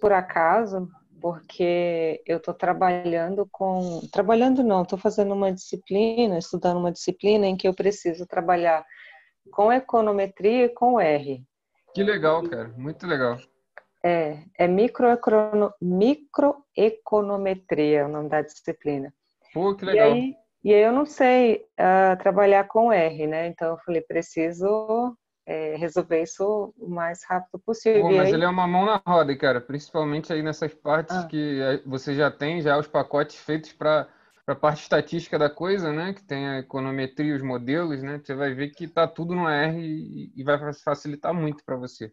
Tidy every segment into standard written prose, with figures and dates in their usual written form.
por acaso, porque eu estou trabalhando com... Trabalhando não, estou fazendo uma disciplina, estudando uma disciplina em que eu preciso trabalhar com econometria e com R. Que legal, cara. Muito legal. É microeconometria, é o nome da disciplina. Pô, que legal. E aí eu não sei trabalhar com R, né? Então eu falei, preciso resolver isso o mais rápido possível. Pô, mas aí... ele é uma mão na roda, cara. Principalmente aí nessas partes que você já tem os pacotes feitos para a parte estatística da coisa, né? Que tem a econometria, os modelos, né? Você vai ver que tá tudo no R e vai facilitar muito para você.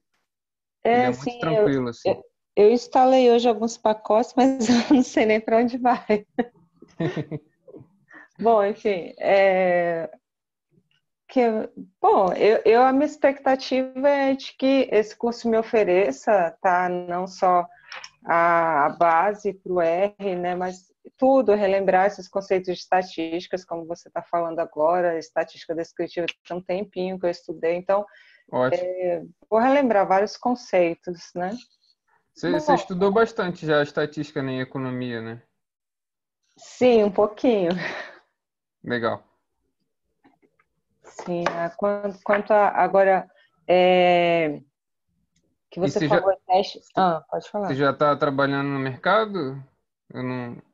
É muito sim, tranquilo, assim. Eu instalei hoje alguns pacotes, mas eu não sei nem para onde vai. Bom, enfim, a minha expectativa é de que esse curso me ofereça, não só a base para o R, né, mas tudo, relembrar esses conceitos de estatísticas, como você está falando agora, estatística descritiva, tem um tempinho que eu estudei, então vou relembrar vários conceitos, né? Você estudou bastante já a estatística em economia, né? Sim, um pouquinho. Legal. Sim, quanto a agora que você falou em teste. Pode falar. Você já está trabalhando no mercado? Eu não...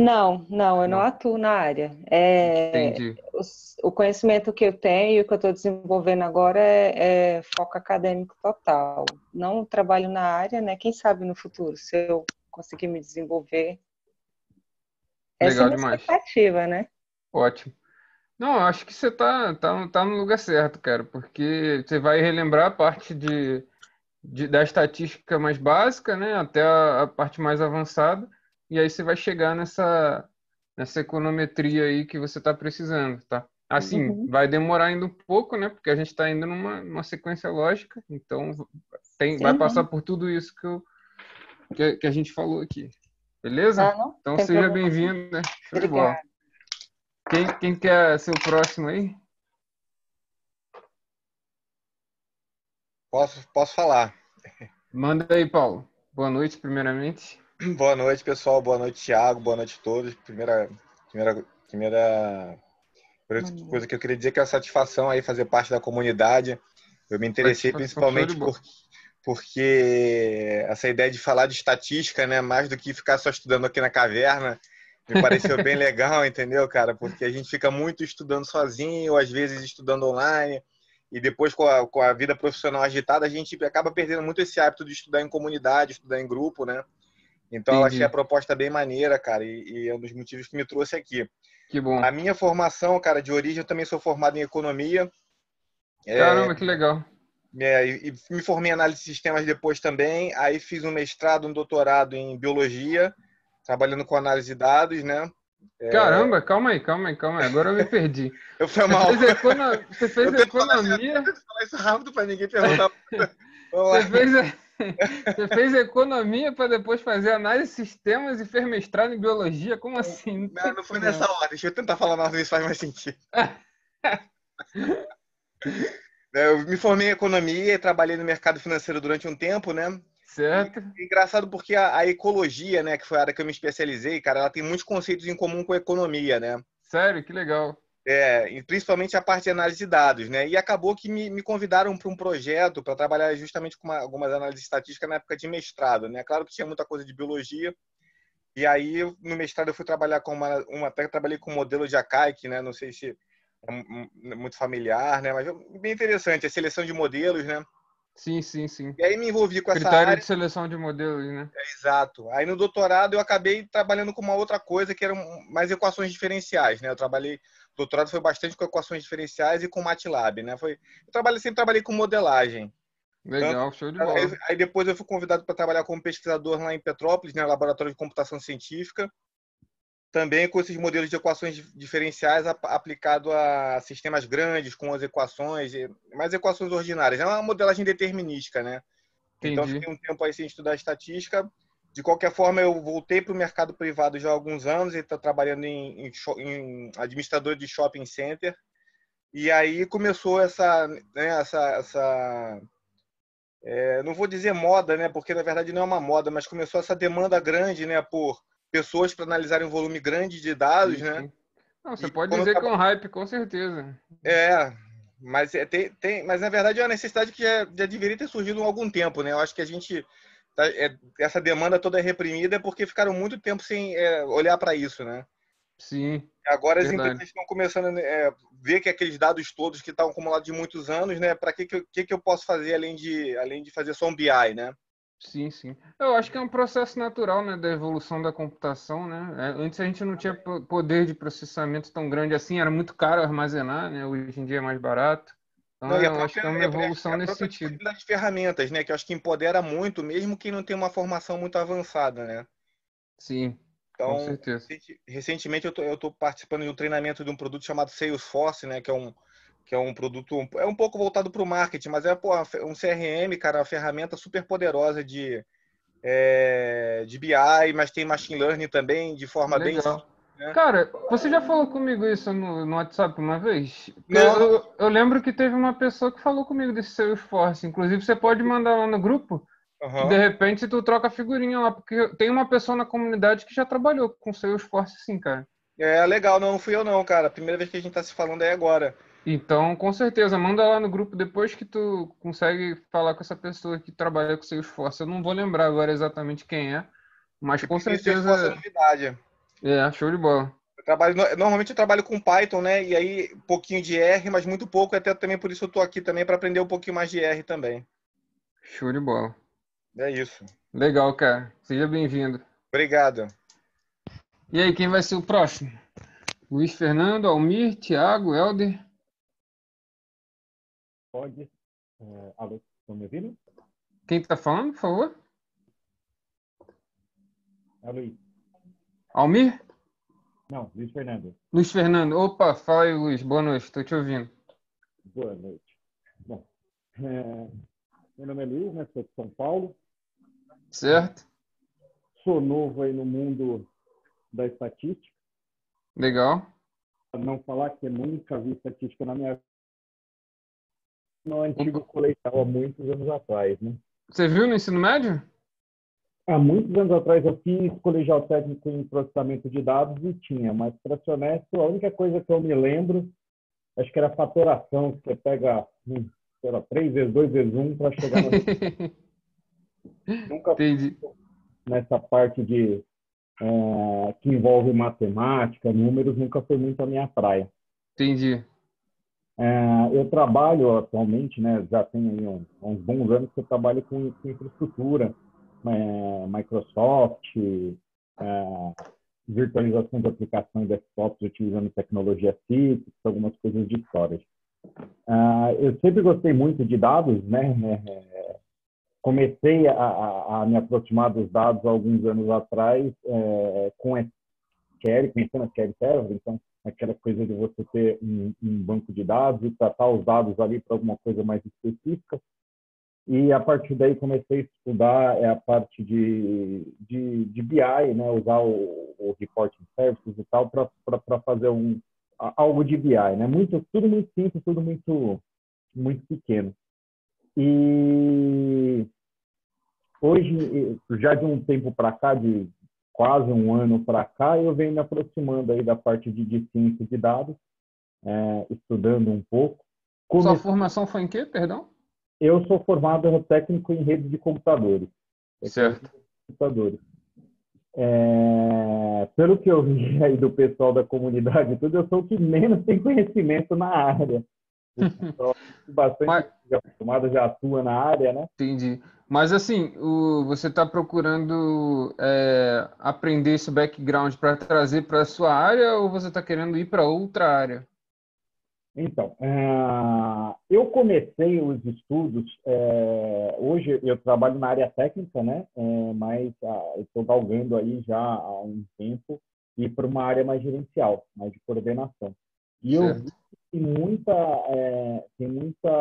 Não, eu não atuo na área. Entendi. O conhecimento que eu tenho e o que eu estou desenvolvendo agora é foco acadêmico total. Não trabalho na área, né? Quem sabe no futuro, se eu conseguir me desenvolver. Essa é a minha expectativa, né? Ótimo. Não, eu acho que você tá no lugar certo, cara, porque você vai relembrar a parte da estatística mais básica, né, até a parte mais avançada, e aí você vai chegar nessa econometria aí que você tá precisando, tá? Assim, vai demorar ainda um pouco, né, porque a gente tá ainda numa sequência lógica, então vai passar por tudo isso que a gente falou aqui. Beleza? Então seja bem-vinda. Show de bola. Quem quer ser o próximo aí? Posso falar. Manda aí, Paulo. Boa noite, primeiramente. Boa noite, pessoal. Boa noite, Thiago. Boa noite a todos. Primeira coisa que eu queria dizer que é a satisfação aí fazer parte da comunidade. Eu me interessei principalmente porque essa ideia de falar de estatística, né, mais do que ficar só estudando aqui na caverna, me pareceu bem legal, entendeu, cara? Porque a gente fica muito estudando sozinho, ou às vezes estudando online, e depois com a vida profissional agitada, a gente acaba perdendo muito esse hábito de estudar em comunidade, estudar em grupo, né? Então, eu achei a proposta bem maneira, cara, e é um dos motivos que me trouxe aqui. Que bom. A minha formação, cara, de origem, eu também sou formado em economia. Caramba, que legal. E me formei em análise de sistemas depois também, aí fiz um mestrado, um doutorado em biologia, trabalhando com análise de dados, né? Caramba, calma aí, agora eu me perdi. Eu fui mal. Você fez economia? Eu falar isso rápido para ninguém perguntar. Você fez economia para depois fazer análise de sistemas e fez mestrado em biologia? Como assim? Não foi nessa hora, deixa eu tentar falar na ordem, isso faz mais sentido. Eu me formei em economia e trabalhei no mercado financeiro durante um tempo, né? Certo. E, engraçado porque a ecologia, né, que foi a área que eu me especializei, cara, ela tem muitos conceitos em comum com a economia, né? Sério? Que legal. E principalmente a parte de análise de dados, né? E acabou que me convidaram para um projeto para trabalhar justamente com algumas análises estatísticas na época de mestrado, né? Claro que tinha muita coisa de biologia. E aí, no mestrado, eu fui trabalhar com até trabalhei com um modelo de Akaike, né? Não sei se... muito familiar, né? Mas bem interessante, a seleção de modelos, né? Sim. E aí me envolvi com essa área. Critério de seleção de modelos, né? Exato. Aí no doutorado eu acabei trabalhando com uma outra coisa que eram mais equações diferenciais, né? Doutorado foi bastante com equações diferenciais e com MATLAB, né? Sempre trabalhei com modelagem. Legal, show de bola. Aí depois eu fui convidado para trabalhar como pesquisador lá em Petrópolis, né? Laboratório de Computação Científica. Também com esses modelos de equações diferenciais aplicado a sistemas grandes, com as equações, mais equações ordinárias. É uma modelagem determinística, né? Entendi. Então, fiquei um tempo aí sem estudar estatística. De qualquer forma, eu voltei para o mercado privado já há alguns anos e estou trabalhando em administrador de shopping center. E aí começou essa não vou dizer moda, né, porque na verdade não é uma moda, mas começou essa demanda grande, né, por pessoas para analisarem um volume grande de dados, né? Não, você pode dizer que é um hype, com certeza. É, mas, mas na verdade é uma necessidade que já deveria ter surgido há algum tempo, né? Eu acho que a gente... essa demanda toda é reprimida porque ficaram muito tempo sem olhar para isso, né? Sim. Agora as empresas estão começando a ver que aqueles dados todos que estavam acumulados de muitos anos, né? Para que eu posso fazer além de fazer só um BI, né? Sim, sim. Eu acho que é um processo natural, né, da evolução da computação, né? Antes a gente não tinha poder de processamento tão grande assim, era muito caro armazenar, né? Hoje em dia é mais barato. Então, não, eu acho que é uma evolução nesse sentido. Das ferramentas, né? Que eu acho que empodera muito, mesmo quem não tem uma formação muito avançada, né? Sim, então, com certeza. Recentemente eu tô participando de um treinamento de um produto chamado Salesforce, né? Que é um produto... É um pouco voltado para o marketing, mas é um CRM, cara, uma ferramenta super poderosa de BI, mas tem machine learning também, de forma legal. Bem... É. Cara, você já falou comigo isso no WhatsApp uma vez? Eu lembro que teve uma pessoa que falou comigo desse Salesforce. Inclusive, você pode mandar lá no grupo. Uhum. De repente, tu troca a figurinha lá. Porque tem uma pessoa na comunidade que já trabalhou com Salesforce, sim, cara. É, legal. Não fui eu não, cara. A primeira vez que a gente tá se falando é agora. Então, com certeza. Manda lá no grupo depois que tu consegue falar com essa pessoa que trabalha com Salesforce. Eu não vou lembrar agora exatamente quem é. Mas com certeza... Salesforce é novidade. É, show de bola. Normalmente eu trabalho com Python, né? E aí, um pouquinho de R, mas muito pouco. Até também por isso eu tô aqui também, para aprender um pouquinho mais de R também. Show de bola. É isso. Legal, cara. Seja bem-vindo. Obrigado. E aí, quem vai ser o próximo? Luiz Fernando, Almir, Thiago, Helder? Pode. Alô, estão me ouvindo? Quem tá falando, por favor? Alô. Almir? Não, Luiz Fernando. Luiz Fernando. Opa, fala aí, Luiz. Boa noite, estou te ouvindo. Boa noite. Bom, meu nome é Luiz, né? Sou de São Paulo. Certo. Sou novo aí no mundo da estatística. Legal. Para não falar que eu nunca vi estatística na minha vida. No antigo colegial, há muitos anos atrás, né? Você viu no ensino médio? Há muitos anos atrás eu fiz colegial técnico em processamento de dados e tinha, mas para ser honesto, a única coisa que eu me lembro, acho que era fatoração, que você pega 3 vezes 2 vezes 1 para chegar na... Nunca fiz nessa parte de que envolve matemática, números, nunca foi muito a minha praia. Entendi. Eu trabalho atualmente, né, já tem uns bons anos que eu trabalho com infraestrutura, Microsoft, virtualização de aplicações desktops utilizando tecnologia CIS, algumas coisas de storage. Eu sempre gostei muito de dados, né? Comecei a me aproximar dos dados alguns anos atrás com SQL, pensando em SQL Server, então aquela coisa de você ter um banco de dados e tratar os dados ali para alguma coisa mais específica. E a partir daí comecei a estudar a parte de BI, né? Usar o reporting services e tal para fazer algo de BI, né? Tudo muito simples, tudo muito pequeno. E hoje, já de um tempo para cá, de quase um ano para cá, eu venho me aproximando aí da parte de ciência de dados, estudando um pouco. Sua formação foi em quê, perdão? Eu sou formado técnico em rede de computadores. Certo. Computadores. Pelo que eu vi aí do pessoal da comunidade, tudo, eu sou o que menos tem conhecimento na área. O pessoal bastante formado já atua na área, né? Entendi. Mas assim, você está procurando aprender esse background para trazer para a sua área ou você está querendo ir para outra área? Então, eu comecei os estudos, hoje eu trabalho na área técnica, né? Mas estou galgando aí já há um tempo ir para uma área mais gerencial, mais de coordenação. E eu vi que tem muita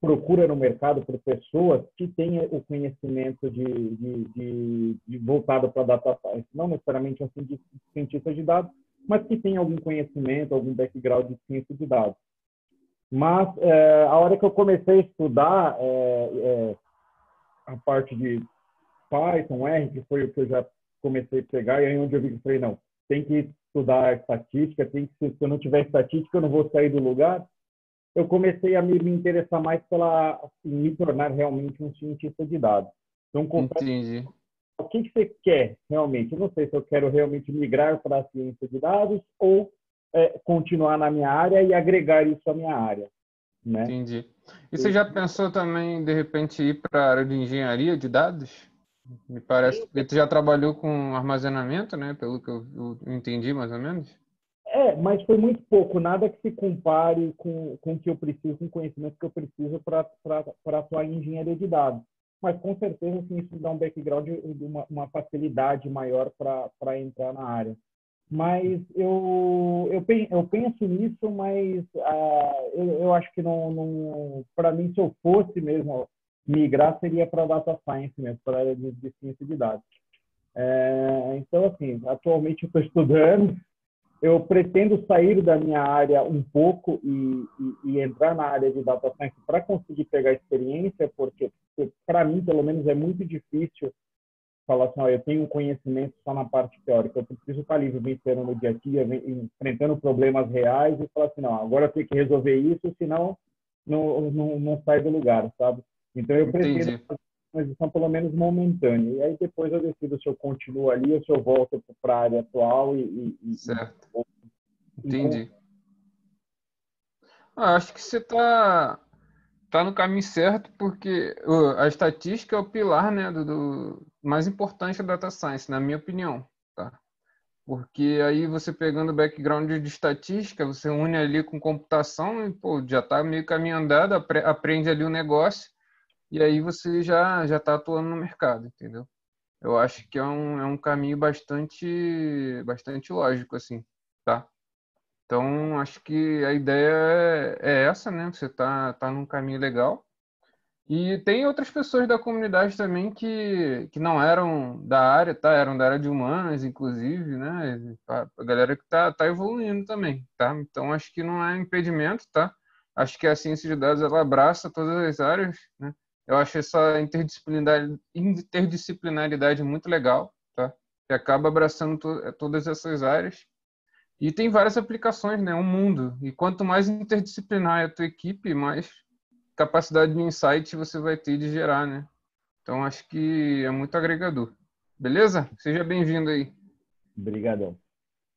procura no mercado por pessoas que têm o conhecimento de voltado para data science, não necessariamente assim de cientista de dados, mas que tem algum conhecimento, algum background de ciência de dados. Mas a hora que eu comecei a estudar a parte de Python, R, que foi o que eu já comecei a pegar, e aí onde eu vi que eu falei, não, tem que estudar estatística, se eu não tiver estatística eu não vou sair do lugar. Eu comecei a me interessar mais pela, me tornar realmente um cientista de dados. Então, entendi. O que você quer realmente? Eu não sei se eu quero realmente migrar para a ciência de dados ou continuar na minha área e agregar isso à minha área, né? Entendi. E você já pensou também, de repente, ir para a área de engenharia de dados? Me parece, porque você já trabalhou com armazenamento, né? Pelo que eu entendi, mais ou menos. É, mas foi muito pouco. Nada que se compare com o que eu preciso, com o conhecimento que eu preciso para atuar em engenharia de dados. Mas, com certeza, assim, isso dá um background, uma facilidade maior para entrar na área. Mas eu penso nisso, mas eu acho que não para mim, se eu fosse mesmo migrar, seria para data science mesmo, para a área de ciência de dados. Então, assim, atualmente eu estou estudando, eu pretendo sair da minha área um pouco e entrar na área de data science para conseguir pegar experiência, porque para mim, pelo menos, é muito difícil falar assim, ó, eu tenho um conhecimento só na parte teórica, eu preciso estar livre, vencendo no dia a dia, enfrentando problemas reais e falar assim, não, agora eu tenho que resolver isso, senão não sai do lugar, sabe? Então eu preciso fazer uma transição pelo menos momentânea, e aí depois eu decido se eu continuo ali ou se eu volto para a área atual certo. Entendi. Então, acho que você está no caminho certo, porque a estatística é o pilar, né, do mais importante da data science, na minha opinião, tá? Porque aí você pegando o background de estatística, você une ali com computação e pô, já está meio caminho andado, aprende ali o negócio e aí você já está atuando no mercado, entendeu? Eu acho que é um caminho bastante lógico, assim, tá? Então, acho que a ideia é essa, né? Você tá num caminho legal. E tem outras pessoas da comunidade também que não eram da área, tá? Eram da área de humanas, inclusive, né? A galera que tá evoluindo também, tá? Então, acho que não é impedimento, tá? Acho que a ciência de dados, ela abraça todas as áreas, né? Eu acho essa interdisciplinaridade muito legal, tá? Que acaba abraçando todas essas áreas. E tem várias aplicações, né? Um mundo. E quanto mais interdisciplinar é a tua equipe, mais capacidade de insight você vai ter de gerar, né? Então, acho que é muito agregador. Beleza? Seja bem-vindo aí. Obrigadão.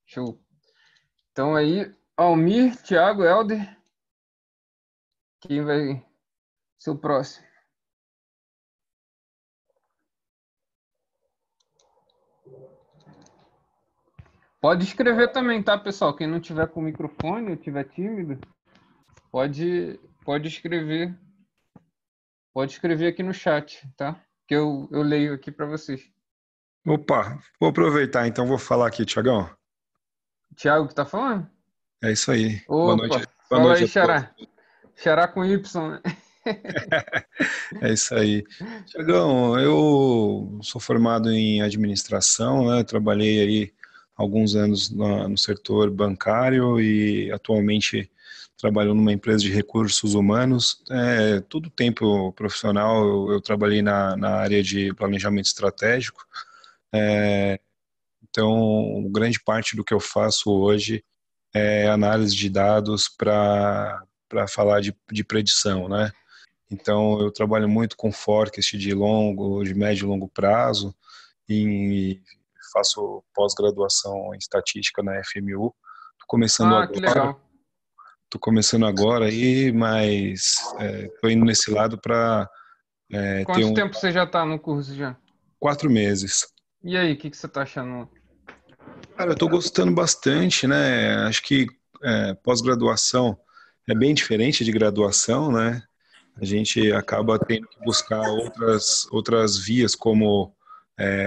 Show. Então, aí, Almir, Thiago, Helder. Quem vai ser o próximo? Pode escrever também, tá, pessoal? Quem não tiver com microfone ou tiver tímido, pode escrever. Pode escrever aqui no chat, tá? Que eu leio aqui para vocês. Opa, vou aproveitar, então vou falar aqui, Thiagão. Thiago que tá falando? É isso aí. Opa, boa noite. Boa noite, aí, Xará. Xará com Y, né? É isso aí. Thiagão, eu sou formado em administração, né? Trabalhei aí alguns anos no setor bancário e atualmente trabalho numa empresa de recursos humanos. Todo o tempo profissional eu trabalhei na área de planejamento estratégico. Então, grande parte do que eu faço hoje é análise de dados para falar de predição, né? Então, eu trabalho muito com forecast de médio e longo prazo e faço pós-graduação em estatística na FMU. Estou começando agora. Que legal. Estou começando agora aí, mas estou indo nesse lado para ter um... Quanto tempo você já está no curso já? 4 meses. E aí, o que você está achando? Cara, eu estou gostando bastante, né? Acho que pós-graduação é bem diferente de graduação, né? A gente acaba tendo que buscar outras vias, como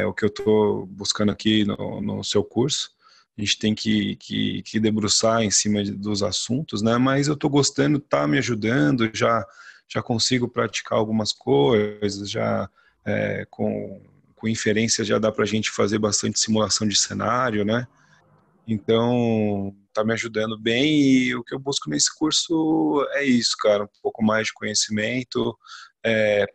o que eu estou buscando aqui no seu curso. A gente tem que debruçar em cima dos assuntos, né? Mas eu estou gostando, está me ajudando, já consigo praticar algumas coisas, já com inferência já dá para a gente fazer bastante simulação de cenário, né? Então, tá me ajudando bem, e o que eu busco nesse curso é isso, cara, um pouco mais de conhecimento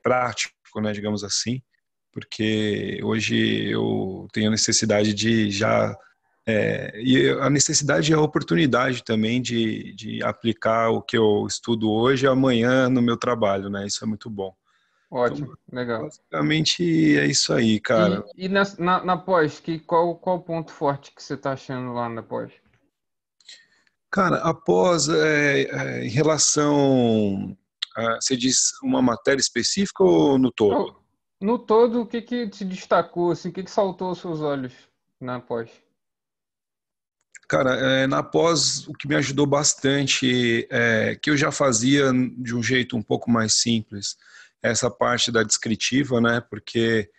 prático, né, digamos assim, porque hoje eu tenho necessidade de já... e a necessidade e a oportunidade também de aplicar o que eu estudo hoje amanhã no meu trabalho, né? Isso é muito bom. Ótimo, então, legal. Basicamente é isso aí, cara. E na pós, qual o ponto forte que você está achando lá na pós? Cara, a pós, em relação... você diz uma matéria específica ou no todo? No todo, o que que te destacou? Assim, o que que saltou aos seus olhos na pós? Cara, na pós, o que me ajudou bastante, que eu já fazia de um jeito um pouco mais simples, essa parte da descritiva, né? Porque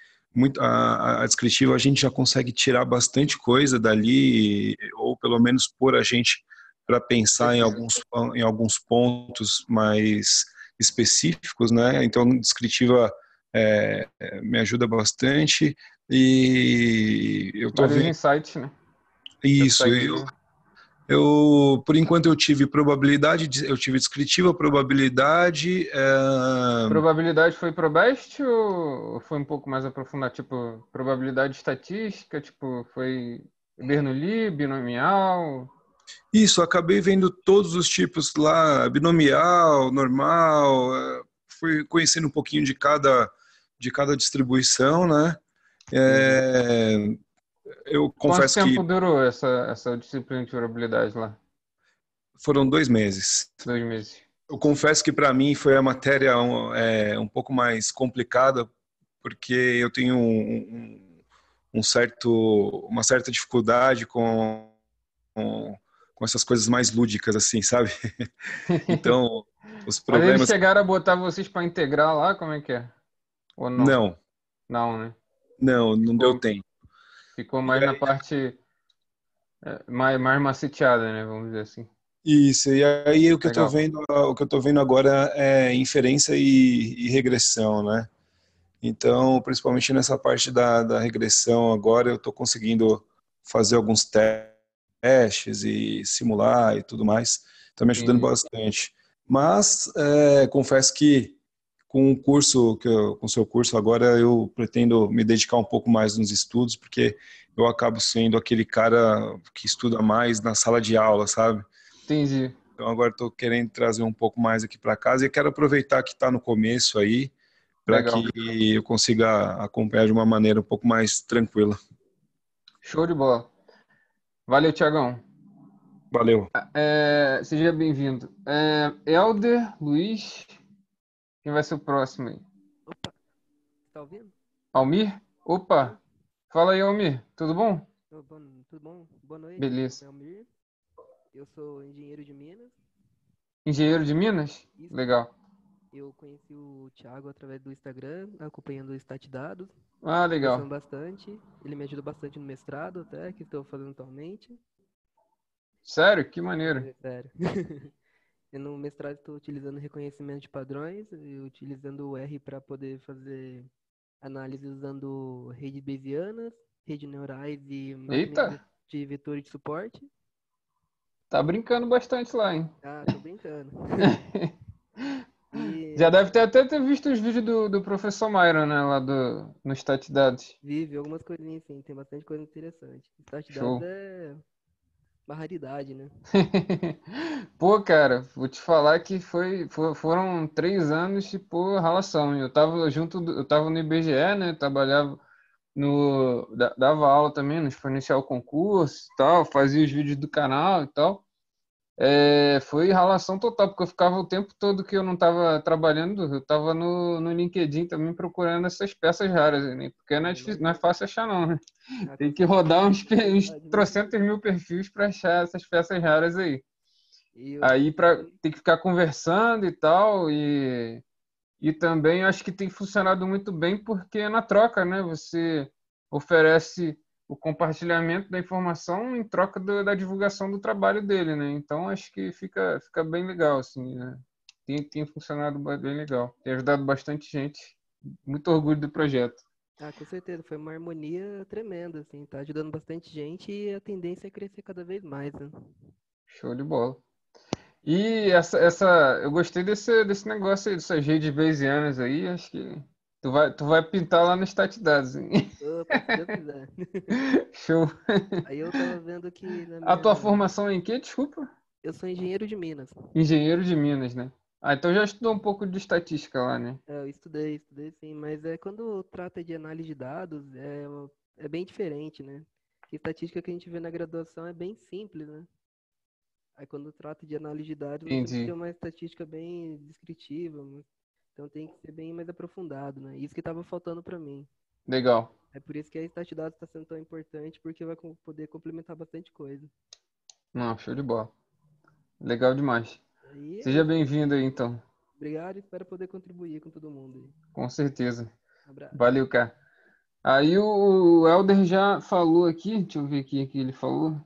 a descritiva a gente já consegue tirar bastante coisa dali, ou pelo menos pôr a gente para pensar em alguns pontos mais específicos, né? Então, descritiva me ajuda bastante e eu tô vendo... insight, né? Isso, eu por enquanto eu tive probabilidade, eu tive descritiva, probabilidade... Probabilidade foi pro best ou foi um pouco mais aprofundado? Tipo, probabilidade estatística, tipo, foi Bernoulli, binomial... Isso, acabei vendo todos os tipos lá, binomial, normal, fui conhecendo um pouquinho de cada distribuição, né? Eu confesso que... Quanto tempo durou essa disciplina de probabilidade lá? Foram 2 meses. 2 meses. Eu confesso que para mim foi a matéria um pouco mais complicada, porque eu tenho uma certa dificuldade com essas coisas mais lúdicas, assim, sabe? Então, os problemas... Mas eles chegaram a botar vocês para integrar lá, como é que é? Ou não? Não. Não, né? Não, não deu tempo. Ficou mais na parte mais maceteada, né? Vamos dizer assim. Isso, e aí o que eu tô vendo agora é inferência e regressão, né? Então, principalmente nessa parte da regressão agora, eu tô conseguindo fazer alguns testes e simular e tudo mais. Tá me ajudando bastante. Mas, confesso que com o curso, com o seu curso agora, eu pretendo me dedicar um pouco mais nos estudos, porque eu acabo sendo aquele cara que estuda mais na sala de aula, sabe? Entendi. Então agora estou querendo trazer um pouco mais aqui para casa e quero aproveitar que está no começo aí, para que eu consiga acompanhar de uma maneira um pouco mais tranquila. Show de bola. Valeu, Tiagão. Valeu. Seja bem-vindo. Helder, Luiz... Quem vai ser o próximo aí? Opa, tá ouvindo? Almir? Opa! Fala aí, Almir, tudo bom? Tudo bom? Boa noite. Beleza. Eu sou Almir, eu sou engenheiro de Minas. Engenheiro de Minas? Isso. Legal. Eu conheci o Thiago através do Instagram, acompanhando o StatDados. Ah, legal. Gostando bastante. Ele me ajudou bastante no mestrado até, que estou fazendo atualmente. Sério? Que maneiro. Sério. No mestrado estou utilizando reconhecimento de padrões e utilizando o R para poder fazer análise usando redes bayesianas, redes neurais e de vetores de suporte. Tá brincando bastante lá, hein? Ah, tô brincando. Já deve até ter visto os vídeos do professor Máiron, né? Lá no StatDados. Vi algumas coisinhas, sim. Tem bastante coisa interessante. StatDados é... uma raridade, né? Pô, cara, vou te falar que foram 3 anos de ralação. Eu tava no IBGE, né? Trabalhava dava aula também no Exponencial Concurso e tal, fazia os vídeos do canal e tal. Foi ralação total, porque eu ficava o tempo todo que eu não tava trabalhando, eu tava no LinkedIn também procurando essas peças raras, né? Porque não é fácil achar não, né? Tem que rodar uns 300 mil perfis para achar essas peças raras aí. Aí tem que ficar conversando e tal, e também acho que tem funcionado muito bem porque na troca, né? Você oferece... o compartilhamento da informação em troca da divulgação do trabalho dele, né? Então, acho que fica bem legal, assim, né? Tem funcionado bem legal. Tem ajudado bastante gente. Muito orgulho do projeto. Ah, com certeza. Foi uma harmonia tremenda, assim. Tá ajudando bastante gente e a tendência é crescer cada vez mais, né? Show de bola. E eu gostei desse negócio aí, dessas redes bayesianas aí, acho que tu vai pintar lá no StatDados, hein? Opa, se eu quiser. Show. Aí eu tava vendo que... A tua formação é em quê? Desculpa. Eu sou engenheiro de Minas. Engenheiro de Minas, né? Ah, então já estudou um pouco de estatística lá, né? É, eu estudei sim, mas quando trata de análise de dados, é bem diferente, né? Porque estatística que a gente vê na graduação é bem simples, né? Aí quando trata de análise de dados, você tem que ter uma estatística bem descritiva, né? Então tem que ser bem mais aprofundado, né? Isso que estava faltando para mim. Legal. É por isso que a StatDados está sendo tão importante, porque vai poder complementar bastante coisa. Não, show de bola. Legal demais. Aí, seja bem-vindo aí, então. Obrigado, espero poder contribuir com todo mundo. Com certeza. Um abraço. Valeu, cara. Aí o Helder já falou aqui, deixa eu ver aqui o que ele falou.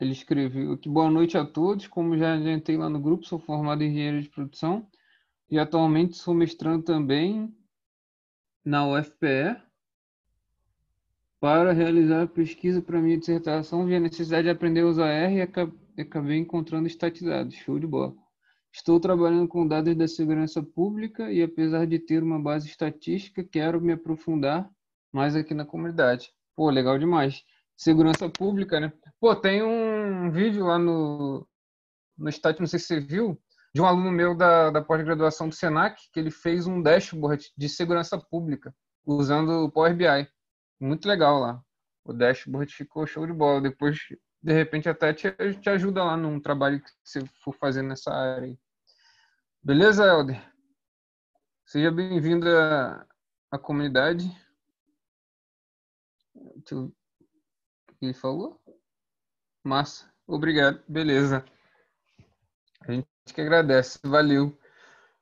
Ele escreveu aqui, boa noite a todos, como já adiantei lá no grupo, sou formado em engenheiro de produção e atualmente sou mestrando também na UFPE. Para realizar a pesquisa para minha dissertação, vi a necessidade de aprender a usar R e acabei encontrando StatDados. Show de bola. Estou trabalhando com dados da segurança pública e, apesar de ter uma base estatística, quero me aprofundar mais aqui na comunidade. Pô, legal demais. Segurança pública, né? Pô, tem um vídeo lá no Stat, não sei se você viu, de um aluno meu da pós-graduação do SENAC, que ele fez um dashboard de segurança pública usando o Power BI. Muito legal lá. O dashboard ficou show de bola. Depois... De repente até te ajuda lá num trabalho que você for fazer nessa área aí. Beleza, Helder? Seja bem-vindo à comunidade. Deixa eu... O que ele falou? Massa. Obrigado. Beleza. A gente que agradece. Valeu.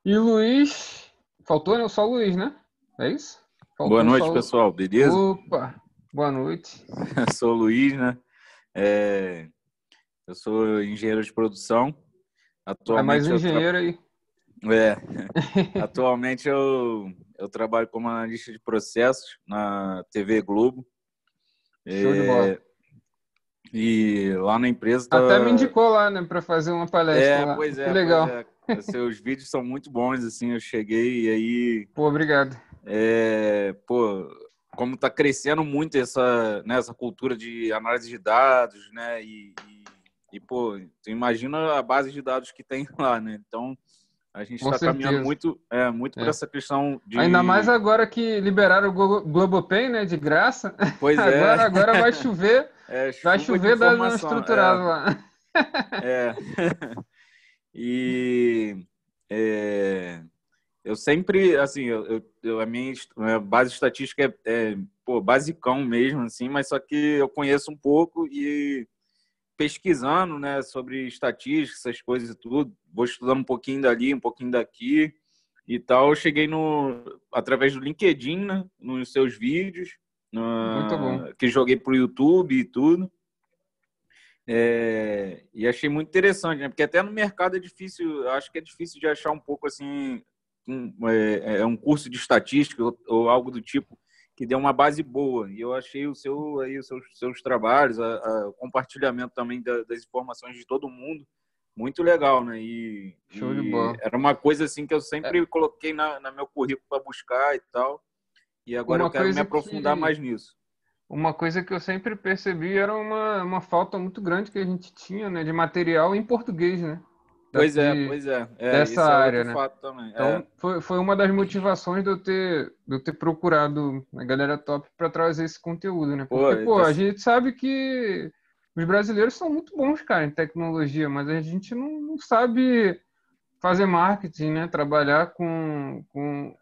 E o Luiz... Faltou, né? Só o Luiz, né? É isso? Faltou. Boa noite, pessoal. Beleza? Opa! Boa noite. Sou o Luiz, né? Eu sou engenheiro de produção. Atualmente mais um engenheiro aí. Atualmente eu trabalho como analista de processos na TV Globo. Show de bola. E lá na empresa... Até me indicou lá, né, para fazer uma palestra. É, lá. Pois é. Que legal. Pois é. Seus vídeos são muito bons, assim, eu cheguei e aí... Pô, obrigado. Como está crescendo muito essa cultura de análise de dados, né? E tu imagina a base de dados que tem lá, né? Então, a gente está caminhando muito para essa questão de... Ainda mais agora que liberaram o Globopay, né? De graça. Pois é. Agora vai chover. Vai chover dados não estruturados lá. Eu sempre, assim, a minha base estatística basicão mesmo, assim, mas só que eu conheço um pouco e pesquisando, né, sobre estatística, essas coisas e tudo, vou estudando um pouquinho dali, um pouquinho daqui e tal. Eu cheguei através do LinkedIn, né, nos seus vídeos, muito bom. Que joguei pro YouTube e tudo. E achei muito interessante, né, porque até no mercado é difícil, acho que é difícil de achar um pouco, assim... um curso de estatística ou algo do tipo que deu uma base boa. E eu achei os seus trabalhos, o compartilhamento também das informações de todo mundo muito legal, né? E, show de bola. Era uma coisa assim que eu sempre coloquei na meu currículo para buscar e tal. E agora eu quero me aprofundar mais nisso. Uma coisa que eu sempre percebi era uma falta muito grande que a gente tinha, né, de material em português, né? Pois é. Dessa área, né? Fato também. Então, foi uma das motivações de eu ter procurado a galera top para trazer esse conteúdo, né? Porque, a gente sabe que os brasileiros são muito bons, cara, em tecnologia, mas a gente não sabe fazer marketing, né? Trabalhar com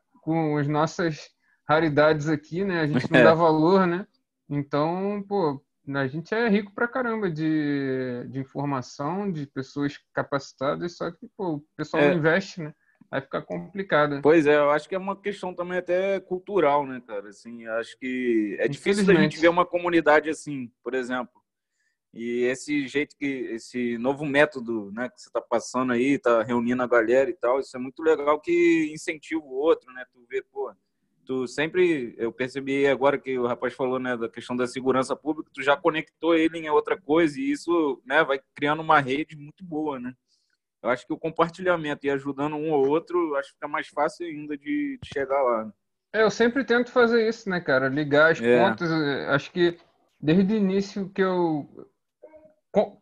as nossas raridades aqui, né? A gente não dá valor, né? Então, a gente é rico pra caramba de informação, de pessoas capacitadas, só que o pessoal não investe, né? Vai ficar complicado. Pois é, eu acho que é uma questão também até cultural, né, cara? Assim, acho que é difícil a gente ver uma comunidade assim, por exemplo. E esse novo método, né, que você tá passando aí, tá reunindo a galera e tal, isso é muito legal que incentiva o outro, né? Tu vê, tu sempre, eu percebi agora que o rapaz falou, né, da questão da segurança pública, tu já conectou ele em outra coisa e isso, né, vai criando uma rede muito boa, né? Eu acho que o compartilhamento e ajudando um ou outro, acho que fica mais fácil ainda de chegar lá. Né? Eu sempre tento fazer isso, né, cara? Ligar as pontas. Acho que desde o início que eu...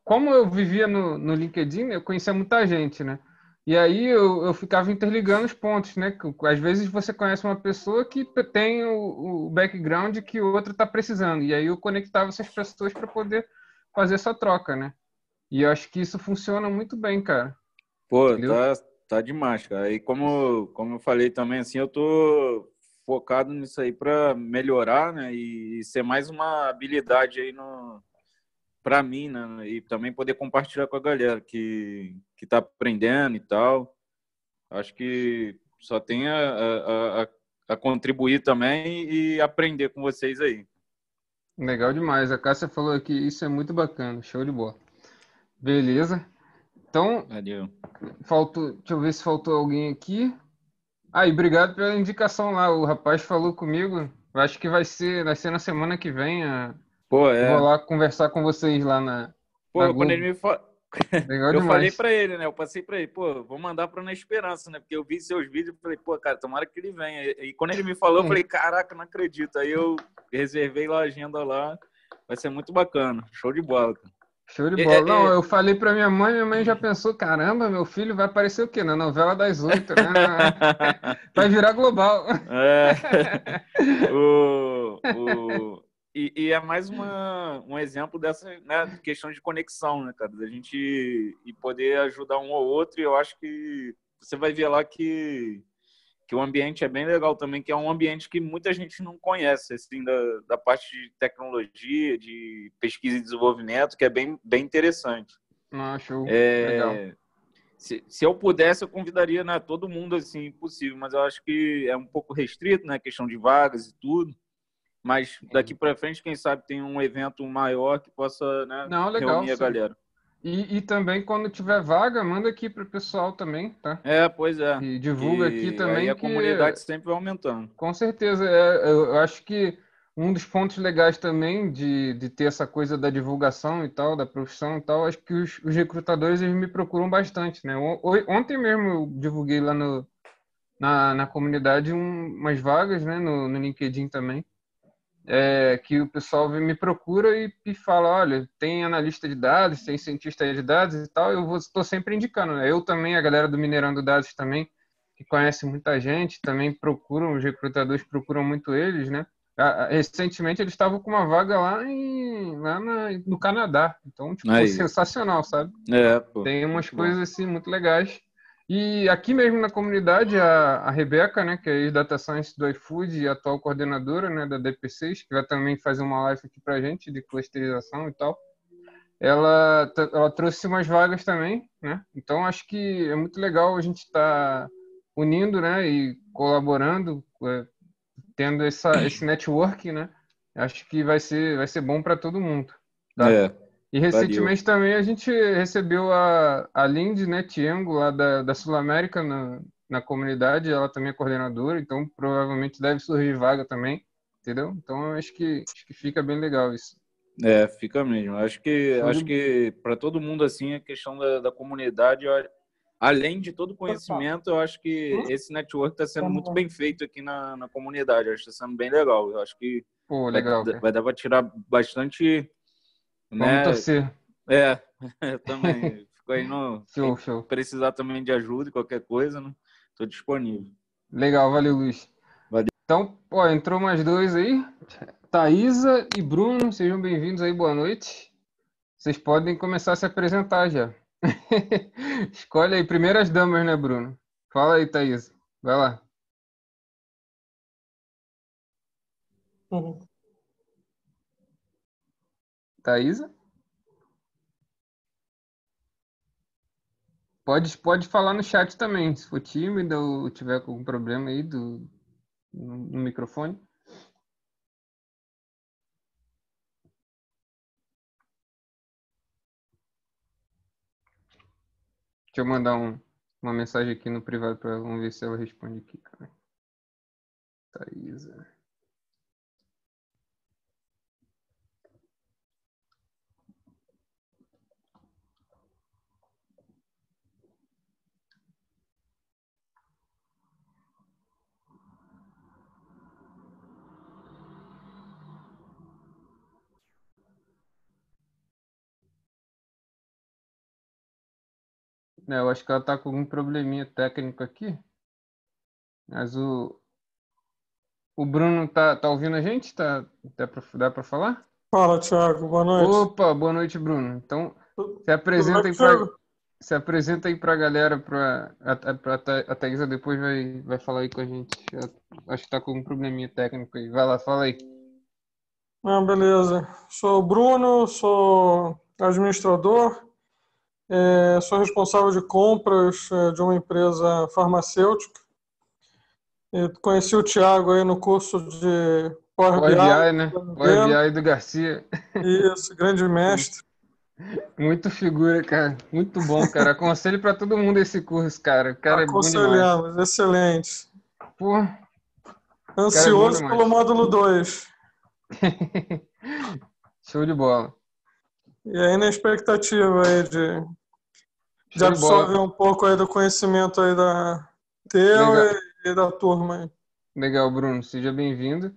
Como eu vivia no LinkedIn, eu conhecia muita gente, né? E aí eu ficava interligando os pontos, né? Às vezes você conhece uma pessoa que tem o background que o outro está precisando. E aí eu conectava essas pessoas para poder fazer essa troca, né? E eu acho que isso funciona muito bem, cara. Pô, tá demais, cara. E como eu falei também, assim, eu tô focado nisso aí para melhorar, né? E ser mais uma habilidade aí no... para mim, né? E também poder compartilhar com a galera que tá aprendendo e tal. Acho que só tem a contribuir também e aprender com vocês aí. Legal demais. A Cássia falou aqui, isso é muito bacana. Show de bola. Beleza. Então, faltou, deixa eu ver se faltou alguém aqui. Ah, e obrigado pela indicação lá. O rapaz falou comigo. Eu acho que vai ser na semana que vem Pô, vou lá conversar com vocês lá na... Pô, na quando ele me falou... Eu falei pra ele, né? Eu passei pra ele, pô, vou mandar pra Na Esperança, né? Porque eu vi seus vídeos e falei, pô, cara, tomara que ele venha. E quando ele me falou, eu falei, caraca, não acredito. Aí eu reservei lá a agenda lá. Vai ser muito bacana. Show de bola, cara. Show de bola. Não, eu falei pra minha mãe já pensou, caramba, meu filho vai aparecer o quê? Na novela das 8, né? Vai virar global. E é mais um exemplo dessa, né, questão de conexão, né, cara? Da gente e poder ajudar um ou outro. E eu acho que você vai ver lá que o ambiente é bem legal também, que é um ambiente que muita gente não conhece, assim, da parte de tecnologia, de pesquisa e desenvolvimento, que é bem, bem interessante. Ah, show. Legal. Se eu pudesse, eu convidaria, né, todo mundo, assim, possível. Mas eu acho que é um pouco restrito, né? Questão de vagas e tudo. Mas daqui para frente, quem sabe, tem um evento maior que possa, né, reunir a galera. E também, quando tiver vaga, manda aqui para o pessoal também, tá? Pois é. E divulga aqui também. E a comunidade sempre vai aumentando. Com certeza. Eu acho que um dos pontos legais também de ter essa coisa da divulgação e tal, da profissão e tal, acho que os recrutadores eles me procuram bastante, né? Ontem mesmo eu divulguei lá na comunidade umas vagas, né, no LinkedIn também. Que o pessoal me procura e fala, olha, tem analista de dados, tem cientista de dados e tal, eu estou sempre indicando, né? Eu também, a galera do Minerando Dados também, que conhece muita gente, também procuram, os recrutadores procuram muito eles, né? Recentemente eles estavam com uma vaga lá no Canadá, então, tipo, foi sensacional, sabe? Pô, tem umas coisas, assim, muito legais. E aqui mesmo na comunidade, a Rebeca, né, que é ex-data science do iFood e atual coordenadora, né, da DP6, que vai também fazer uma live aqui pra gente de clusterização e tal, ela trouxe umas vagas também, né? Então acho que é muito legal a gente estar unindo, né, e colaborando, tendo esse network, né? Acho que vai ser bom para todo mundo, tá? E recentemente também a gente recebeu a Lindy, né, Tiengo, lá da Sul América, na comunidade. Ela também é coordenadora, então provavelmente deve surgir vaga também, entendeu? Então eu acho que fica bem legal isso. Fica mesmo. Acho que para todo mundo, assim, a questão da comunidade, além de todo o conhecimento, eu acho que esse network está sendo muito bem feito aqui na comunidade. Eu acho que está sendo bem legal. Eu acho que vai dar para tirar bastante... Vamos torcer. Eu também. Fico aí no... show. Precisar também de ajuda, qualquer coisa, né? Tô disponível. Legal, valeu, Luiz. Valeu. Então, ó, entrou mais dois aí. Thaisa e Bruno, sejam bem-vindos aí, boa noite. Vocês podem começar a se apresentar já. Escolhe aí, primeiras damas, né, Bruno? Fala aí, Thaisa. Vai lá. Thaisa? Pode falar no chat também, se for tímida ou tiver algum problema aí no microfone. Deixa eu mandar uma mensagem aqui no privado para ela, vamos ver se ela responde aqui. Thaisa. Eu acho que ela está com algum probleminha técnico aqui. Mas o Bruno está ouvindo a gente? Tá, dá para falar? Fala, Thiago. Boa noite. Opa, boa noite, Bruno. Então, se apresenta aí para a galera. A Thaisa depois vai falar aí com a gente. Eu acho que está com algum probleminha técnico aí. Vai lá, fala aí. Ah, beleza. Sou o Bruno, sou administrador. Sou responsável de compras de uma empresa farmacêutica. Conheci o Thiago aí no curso de Power BI, né? Power BI do Garcia. Isso, grande mestre. Muito figura, cara. Muito bom, cara. Aconselho para todo mundo esse curso, cara. O cara é bom demais. Aconselhamos, excelente. Pô. Ansioso pelo módulo 2. Show de bola. E aí na expectativa aí de absorver um pouco aí do conhecimento aí da teu e da turma aí. Legal, Bruno. Seja bem-vindo.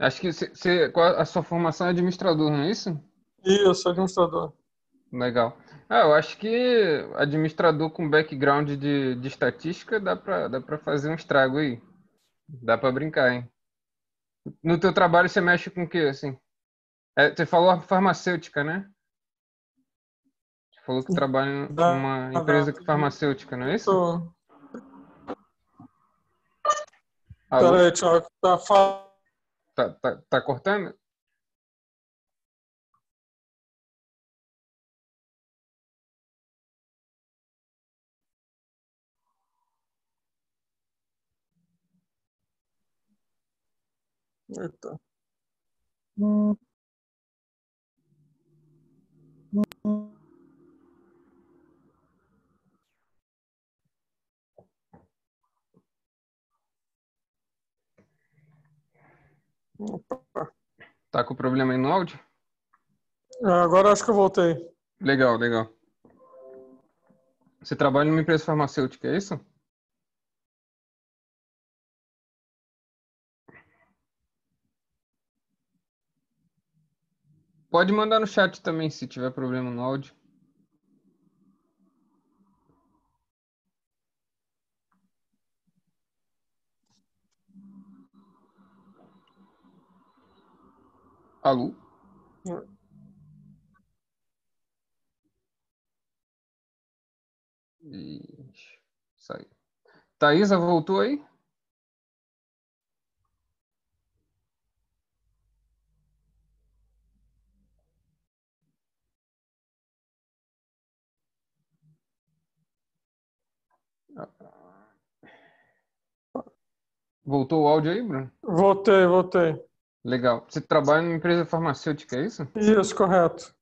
Acho que a sua formação é administrador, não é isso? Isso, administrador. Legal. Eu acho que administrador com background de estatística dá pra fazer um estrago aí. Dá pra brincar, hein? No teu trabalho você mexe com o quê, assim? Você falou farmacêutica, né? Você falou que trabalha numa empresa farmacêutica, não é isso? Tô. Peraí, Thiago, tá cortando? Eita. Tá com problema aí no áudio? Agora acho que eu voltei. Legal, legal. Você trabalha numa empresa farmacêutica, é isso? Pode mandar no chat também, se tiver problema no áudio. Alô? Ixi, saiu. Thaisa, voltou aí? Voltou o áudio aí, Bruno? Voltei. Legal. Você trabalha numa empresa farmacêutica, é isso? Isso, correto.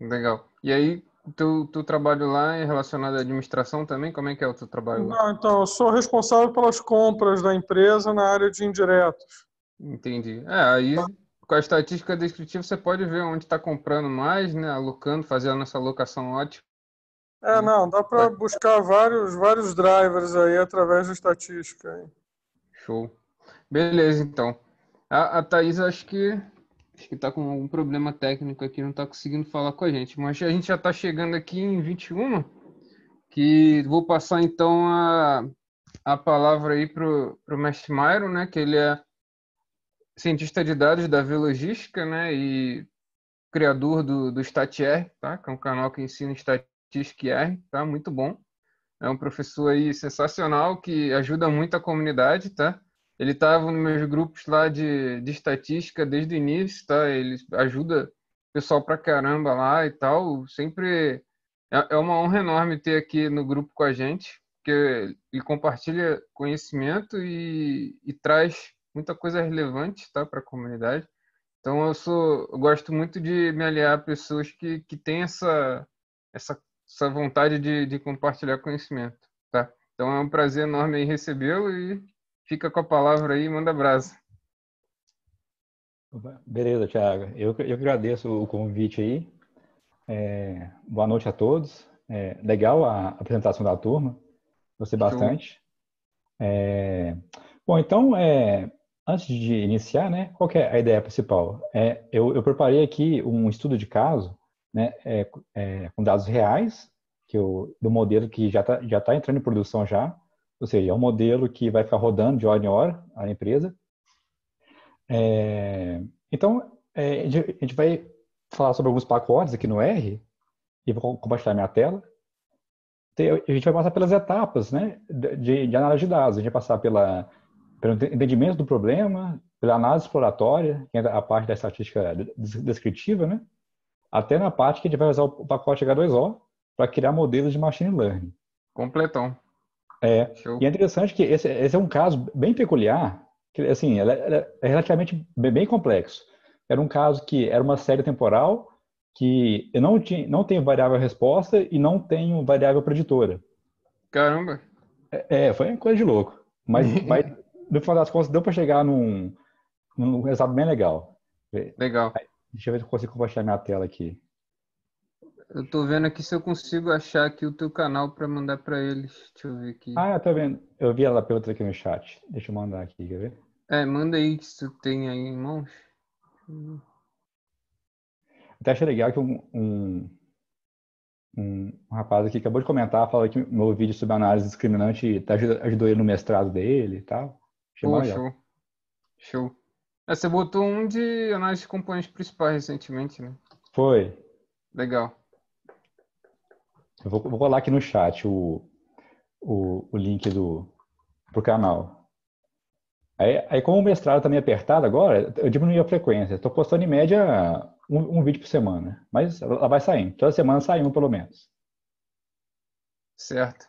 Legal. E aí, teu trabalho lá é relacionado à administração também? Como é que é o teu trabalho lá? Não, então, eu sou responsável pelas compras da empresa na área de indiretos. Entendi. Aí, com a estatística descritiva, você pode ver onde está comprando mais, né? Alocando, fazendo essa alocação ótima. Não, dá para buscar vários drivers aí através da estatística. Aí. Show. Beleza, então. A Thaisa acho que está com algum problema técnico aqui, não está conseguindo falar com a gente. Mas a gente já está chegando aqui em 21, que vou passar então a palavra aí para o mestre Máiron, né? Que ele é cientista de dados da VLI Logística, né? E criador do StatR, tá? Que é um canal que ensina estatística. R, tá? Muito bom. É um professor aí sensacional que ajuda muito a comunidade, tá? Ele estava nos meus grupos lá de estatística desde o início, tá? Ele ajuda o pessoal pra caramba lá e tal. Sempre é uma honra enorme ter aqui no grupo com a gente, porque ele compartilha conhecimento e traz muita coisa relevante, tá? Pra comunidade. Então eu gosto muito de me aliar a pessoas que têm essa vontade de compartilhar conhecimento, tá? Então é um prazer enorme aí recebê-lo e Fica com a palavra aí, manda abraço. Beleza, Thiago. Eu agradeço o convite aí. Boa noite a todos. Legal a apresentação da turma. Gostei bastante. Bom, então, antes de iniciar, né, qual que é a ideia principal? Eu preparei aqui um estudo de caso, né, com dados reais, do modelo que já tá entrando em produção já. Ou seja, é um modelo que vai ficar rodando de hora em hora a empresa. Então, a gente vai falar sobre alguns pacotes aqui no R, e vou compartilhar minha tela. A gente vai passar pelas etapas, né, de análise de dados. A gente vai passar pelo entendimento do problema, pela análise exploratória, que é a parte da estatística descritiva, né, até na parte que a gente vai usar o pacote H2O para criar modelos de machine learning. Completão. E é interessante que esse é um caso bem peculiar, que, assim, é relativamente bem complexo. Era um caso que era uma série temporal que eu não tenho variável resposta e não tenho variável preditora. Caramba! Foi uma coisa de louco. Mas no final das contas, deu para chegar num resultado bem legal. Legal. Deixa eu ver se eu consigo compartilhar minha tela aqui. Eu tô vendo aqui se eu consigo achar aqui o teu canal para mandar para eles. Deixa eu ver aqui. Ah, eu tô vendo. Eu vi ela pergunta aqui no chat. Deixa eu mandar aqui, quer ver? Manda aí se tu tem aí em mãos. Até achei legal que um rapaz aqui acabou de comentar, falou que meu vídeo sobre análise discriminante ajudou ele no mestrado dele e tal. Pô, show. Você botou um de análise de componentes principais recentemente, né? Foi. Legal. Eu vou colar aqui no chat o link pro canal. Aí, como o mestrado tá meio apertado agora, eu diminui a frequência. Estou postando em média um vídeo por semana. Mas ela vai saindo. Toda semana sai um, pelo menos. Certo.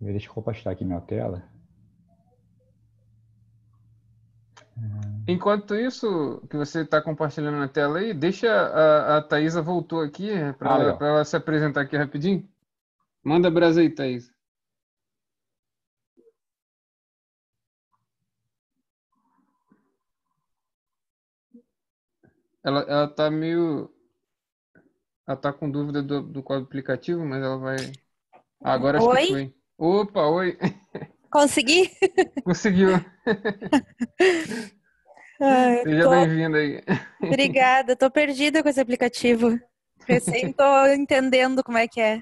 Deixa eu compartilhar aqui minha tela. Enquanto isso, que você está compartilhando na tela aí, deixa a Thaisa voltou aqui para ela se apresentar aqui rapidinho. Manda brasa aí, Thaisa. Ela está meio... Ela está com dúvida do qual aplicativo, mas ela vai... Agora acho que foi. Opa, oi! Consegui? Conseguiu. Seja bem-vinda aí. Obrigada, tô perdida com esse aplicativo. Recém tô entendendo como é que é.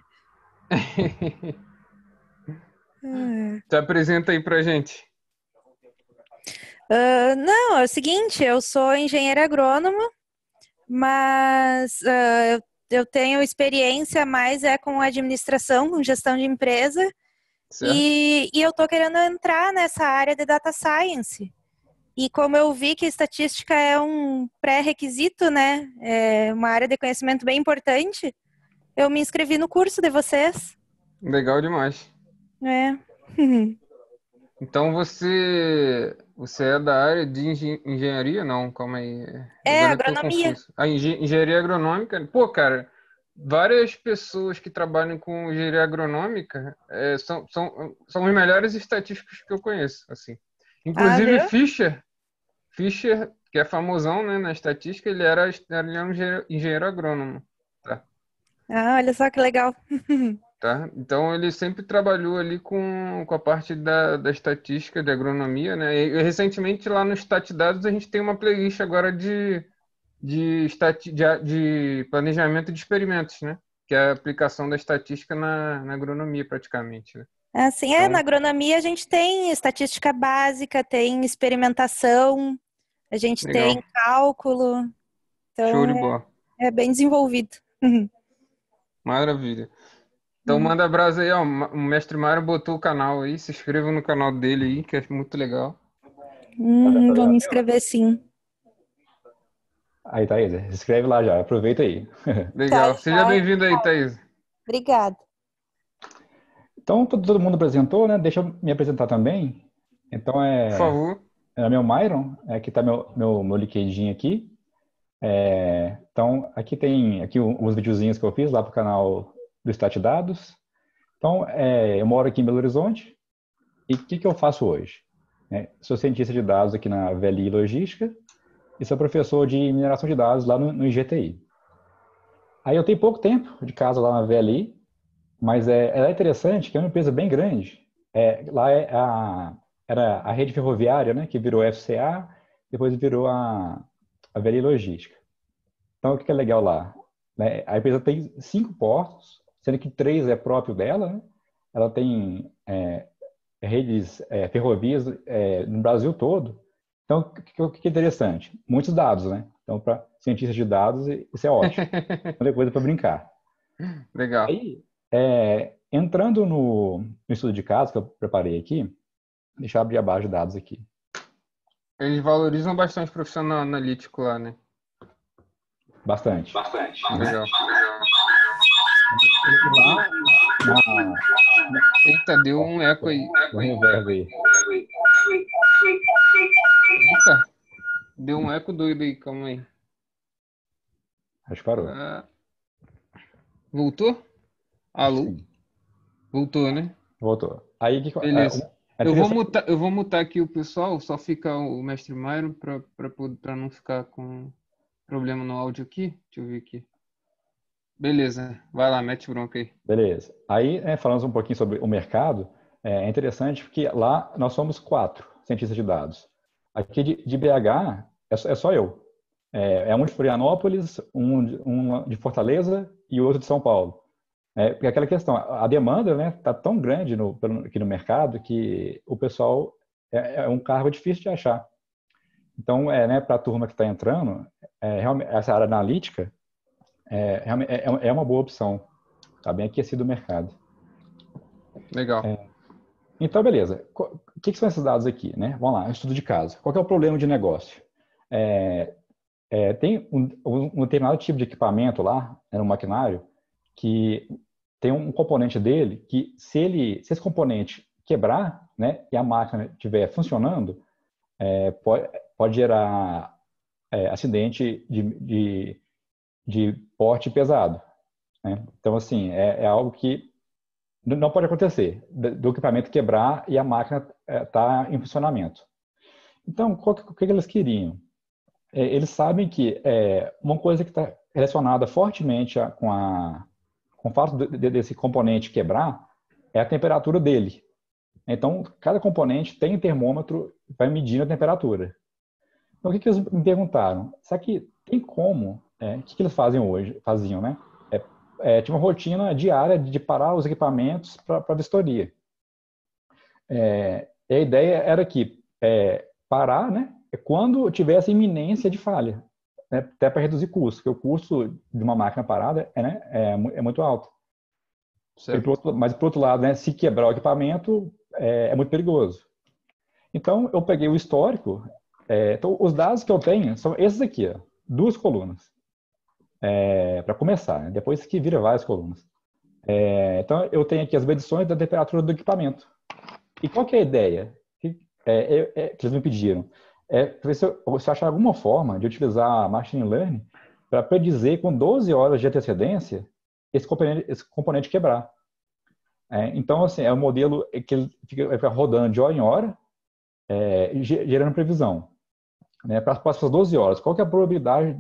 Te apresenta aí pra gente. Não, é o seguinte, eu sou engenheira agrônoma, mas eu tenho experiência mais com administração, com gestão de empresa. E eu tô querendo entrar nessa área de data science. E como eu vi que estatística é um pré-requisito, né? É uma área de conhecimento bem importante. Eu me inscrevi no curso de vocês. Legal demais. Então você é da área de engenharia? Não, calma aí. Agronomia. A engenharia agronômica. Pô, cara... Várias pessoas que trabalham com engenharia agronômica são os melhores estatísticos que eu conheço, assim. Inclusive Fischer, que é famosão, né, na estatística, ele era um engenheiro agrônomo. Tá. Ah, olha só que legal. Tá? Então ele sempre trabalhou ali com a parte da estatística, de agronomia, né? E recentemente lá no StatDados a gente tem uma playlist agora de planejamento de experimentos, né? Que é a aplicação da estatística na agronomia, praticamente. Né? Assim, então, na agronomia a gente tem estatística básica, tem experimentação, a gente tem cálculo. Então, show de bola. É bem desenvolvido. Maravilha. Então manda abraço aí, ó. O mestre Mário botou o canal aí, se inscreva no canal dele aí, que é muito legal. Vou me inscrever sim. Aí, Thaisa, se inscreve lá já, aproveita aí. Legal, seja bem-vindo aí, Thaisa. Obrigada. Então, todo mundo apresentou, né? Deixa eu me apresentar também. Então, por favor. Meu Máiron, aqui está meu LinkedIn aqui. Então, aqui tem uns videozinhos que eu fiz lá para o canal do StatDados. Então, eu moro aqui em Belo Horizonte. E o que eu faço hoje? Né? Sou cientista de dados aqui na VLI Logística e sou professor de mineração de dados lá no IGTI. Aí eu tenho pouco tempo de casa lá na VLI, mas é interessante que é uma empresa bem grande. Lá era a rede ferroviária, né, que virou FCA, depois virou a VLI Logística. Então, o que é legal lá? Né? A empresa tem 5 portos, sendo que 3 é próprio dela, né? Ela tem redes, ferrovias no Brasil todo. Então, o que é interessante? Muitos dados, né? Então, para cientistas de dados, isso é ótimo. Não é coisa para brincar. Legal. Aí, entrando no estudo de caso que eu preparei aqui, deixa eu abrir a base de dados aqui. Eles valorizam bastante o profissional analítico lá, né? Bastante. Bastante. Legal. Lá, eita, deu um eco aí. Eita, deu um eco doido aí, calma aí. Acho que parou. Voltou? Alô? Sim. Voltou, né? Voltou. Aí que beleza. Eu vou mutar aqui o pessoal, só fica o mestre Máiron para não ficar com problema no áudio aqui. Deixa eu ver aqui. Beleza, vai lá, mete bronca aí. Beleza. Aí, falamos um pouquinho sobre o mercado, é interessante porque lá nós somos 4 cientistas de dados. Aqui de BH é só eu. É um de Florianópolis, um de Fortaleza e o outro de São Paulo. Porque aquela questão, a demanda, né, tá tão grande aqui no mercado que o pessoal é um cargo difícil de achar. Então, né, para a turma que está entrando, essa área analítica é uma boa opção. Está bem aquecido o mercado. Legal. Então, beleza. O que são esses dados aqui, né? Vamos lá, estudo de caso. Qual que é o problema de negócio? Tem um determinado tipo de equipamento lá, no maquinário, que tem um componente dele que, se esse componente quebrar, né, e a máquina estiver funcionando, pode gerar acidente de porte pesado, né? Então, assim, é algo que não pode acontecer, do equipamento quebrar e a máquina tá em funcionamento. Então, o que eles queriam? Eles sabem que uma coisa que está relacionada fortemente com o fato desse componente quebrar é a temperatura dele. Então, cada componente tem um termômetro que vai medindo a temperatura. Então, o que eles me perguntaram? Será que tem como... o que eles fazem hoje? Faziam, né? Tinha uma rotina diária de parar os equipamentos para vistoria. E a ideia era que parar, né, quando tivesse iminência de falha, né, até para reduzir custo, porque o custo de uma máquina parada né, é muito alto. Mas, por outro lado, né, se quebrar o equipamento, é muito perigoso. Então, eu peguei o histórico. Então, os dados que eu tenho são esses aqui, ó, 2 colunas. Para começar, né? Depois que vira várias colunas. Então, eu tenho aqui as medições da temperatura do equipamento. E qual que é a ideia que eles me pediram? Ver se eu achar alguma forma de utilizar machine learning para predizer com 12 horas de antecedência esse componente quebrar. Então, assim, é um modelo que ele fica rodando de hora em hora, gerando previsão. Né, para as próximas 12 horas, qual que é a probabilidade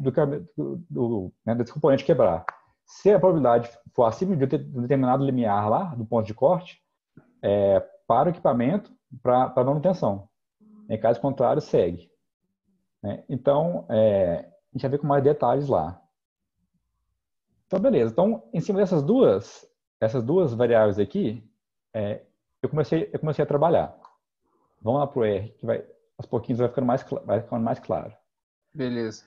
né, desse componente quebrar? Se a probabilidade for acima de um determinado limiar lá, do ponto de corte, para o equipamento, para manutenção. Em caso contrário, segue. Né? Então, a gente vai ver com mais detalhes lá. Então, beleza. Então, em cima dessas duas variáveis aqui, eu comecei a trabalhar. Vamos lá para o R, que vai... aos pouquinhos vai ficando mais claro. Beleza.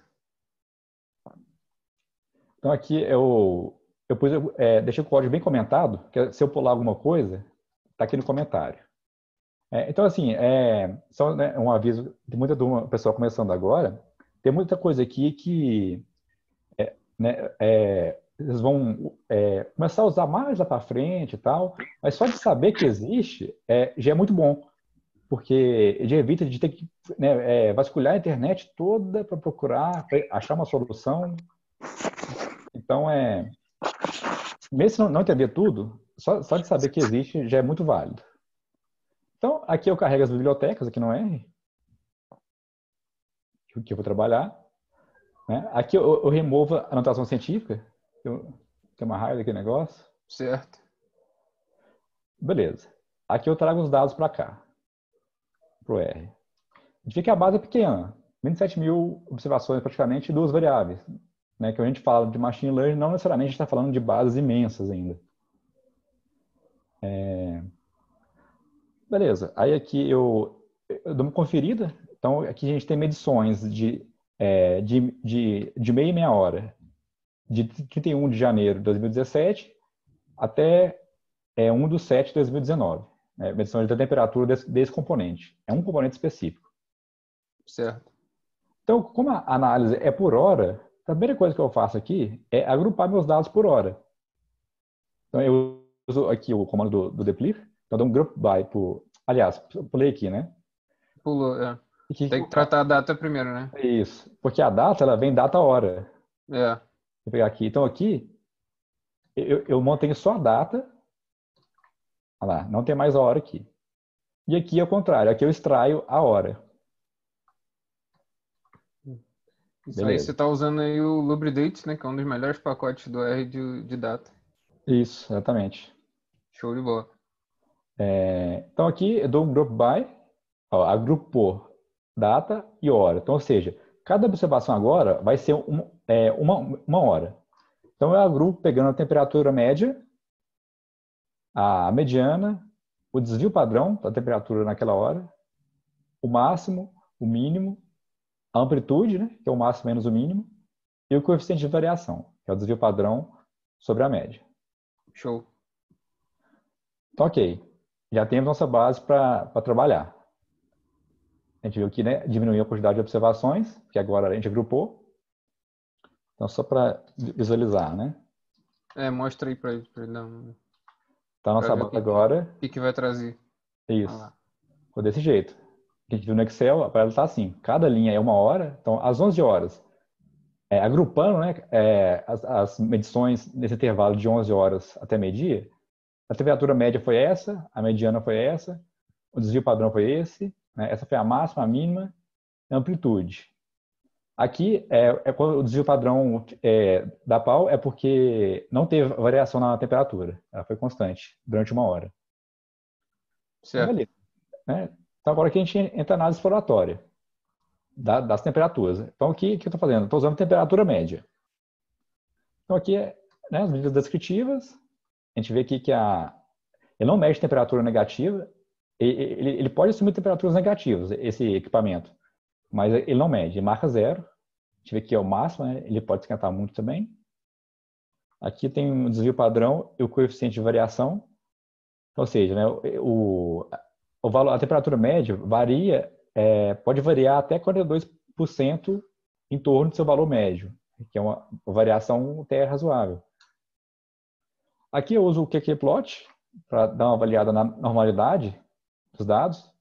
Então aqui eu deixei o código bem comentado, que se eu pular alguma coisa, está aqui no comentário. Então assim, só, né, um aviso de muita turma, pessoal começando agora, tem muita coisa aqui que né, eles vão começar a usar mais lá para frente e tal, mas só de saber que existe já é muito bom. Porque já evita de ter que né, vasculhar a internet toda para procurar, pra achar uma solução. Então, mesmo se não entender tudo, só de saber que existe já é muito válido. Então, aqui eu carrego as bibliotecas, aqui no R, que eu vou trabalhar. Né? Aqui eu removo a anotação científica, tem uma raiva daquele negócio. Certo. Beleza. Aqui eu trago os dados para cá, para o R. A gente vê que a base é pequena, 27 mil observações praticamente, 2 variáveis. Né? Que a gente fala de machine learning, não necessariamente a gente está falando de bases imensas ainda. Beleza, aí aqui eu dou uma conferida. Então aqui a gente tem medições de meia hora, de 31 de janeiro de 2017 até 1/7/2019. Né? Medição da temperatura desse componente. É um componente específico. Certo. Então, como a análise é por hora, a primeira coisa que eu faço aqui é agrupar meus dados por hora. Então eu uso aqui o comando do dplyr. Então dou um group by por... Aliás, pulei aqui, né? Pulou, é. Tem que tratar a data primeiro, né? Isso. Porque a data, ela vem data-hora. É. Vou pegar aqui. Então aqui, eu mantenho só a data. Olha lá, não tem mais a hora aqui. E aqui é o contrário. Aqui eu extraio a hora. Isso. Beleza. Aí você está usando aí o Lubridate, né? Que é um dos melhores pacotes do R de data. Isso, exatamente. Show de bola. Então aqui eu dou um group by, ó, agrupou data e hora. Então, ou seja, cada observação agora vai ser uma hora. Então eu agrupo pegando a temperatura média, a mediana, o desvio padrão da temperatura naquela hora, o máximo, o mínimo, a amplitude, né, que é o máximo menos o mínimo, e o coeficiente de variação, que é o desvio padrão sobre a média. Show. Então, ok. Já temos nossa base para trabalhar. A gente viu que, né, diminuiu a quantidade de observações, que agora a gente agrupou. Então, só para visualizar, né? É, mostra aí para ele. Então, nossa base agora... O que vai trazer? Isso. Foi desse jeito. A gente viu no Excel, a parada está assim. Cada linha é 1 hora. Então, às 11 horas, agrupando, né, as medições nesse intervalo de 11 horas até meio-dia, a temperatura média foi essa, a mediana foi essa, o desvio padrão foi esse, né? Essa foi a máxima, a mínima, a amplitude. Aqui, quando o desvio padrão da pau, é porque não teve variação na temperatura, ela foi constante durante 1 hora. Certo. Então, né? Então agora aqui a gente entra na análise exploratória das temperaturas. Então aqui, o que eu estou fazendo? Estou usando temperatura média. Então aqui, né, as medidas descritivas. A gente vê aqui que ele não mede temperatura negativa, ele pode assumir temperaturas negativas, esse equipamento, mas ele não mede, ele marca 0. A gente vê que é o máximo, né? Ele pode esquentar muito também. Aqui tem um desvio padrão e o coeficiente de variação, ou seja, né, o valor, a temperatura média varia, pode variar até 42% em torno do seu valor médio, que é uma variação até razoável. Aqui eu uso o QQplot para dar uma avaliada na normalidade dos dados.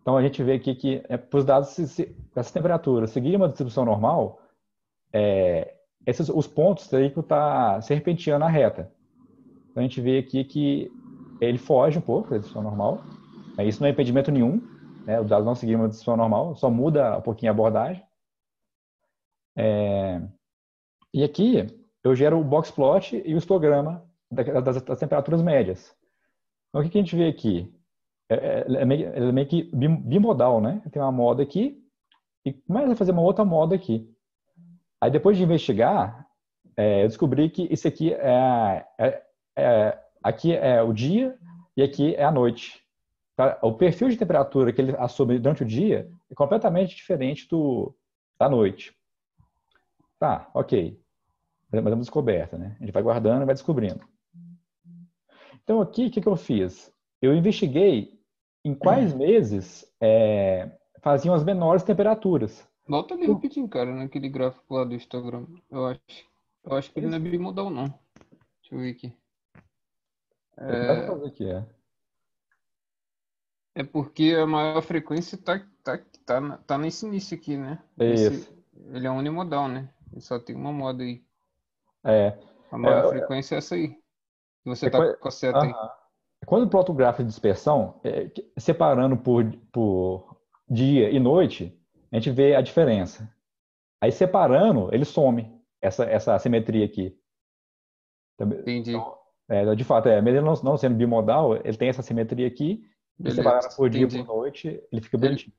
Então a gente vê aqui que para os dados, essas temperaturas seguirem uma distribuição normal, os pontos teriam que estar serpenteando na reta. Então a gente vê aqui que ele foge um pouco da distribuição normal. Isso não é impedimento nenhum, né? Os dados não seguirem uma distribuição normal, só muda um pouquinho a abordagem. E aqui eu gero o boxplot e o histograma das temperaturas médias. Então, o que a gente vê aqui? É meio que bimodal, né? Tem uma moda aqui e começa a fazer uma outra moda aqui. Aí, depois de investigar, eu descobri que isso aqui aqui é o dia e aqui é a noite. O perfil de temperatura que ele assume durante o dia é completamente diferente da noite. Tá, ok. Mas é uma descoberta, né? A gente vai guardando e vai descobrindo. Então, aqui, o que eu fiz? Eu investiguei em quais meses faziam as menores temperaturas. Volta ali rapidinho, cara, naquele gráfico lá do Instagram. Eu acho que ele não é bimodal, não. Deixa eu ver aqui. É porque a maior frequência tá nesse início aqui, né? Ele é unimodal, né? Ele só tem uma moda aí. A maior frequência é essa aí. Você está com a seta aí. Quando ploto o gráfico de dispersão, separando por dia e noite, a gente vê a diferença. Aí separando, ele some essa assimetria aqui. Entendi. Então, de fato, mesmo não sendo bimodal, ele tem essa assimetria aqui, beleza, separando por dia e por noite, ele fica bonitinho.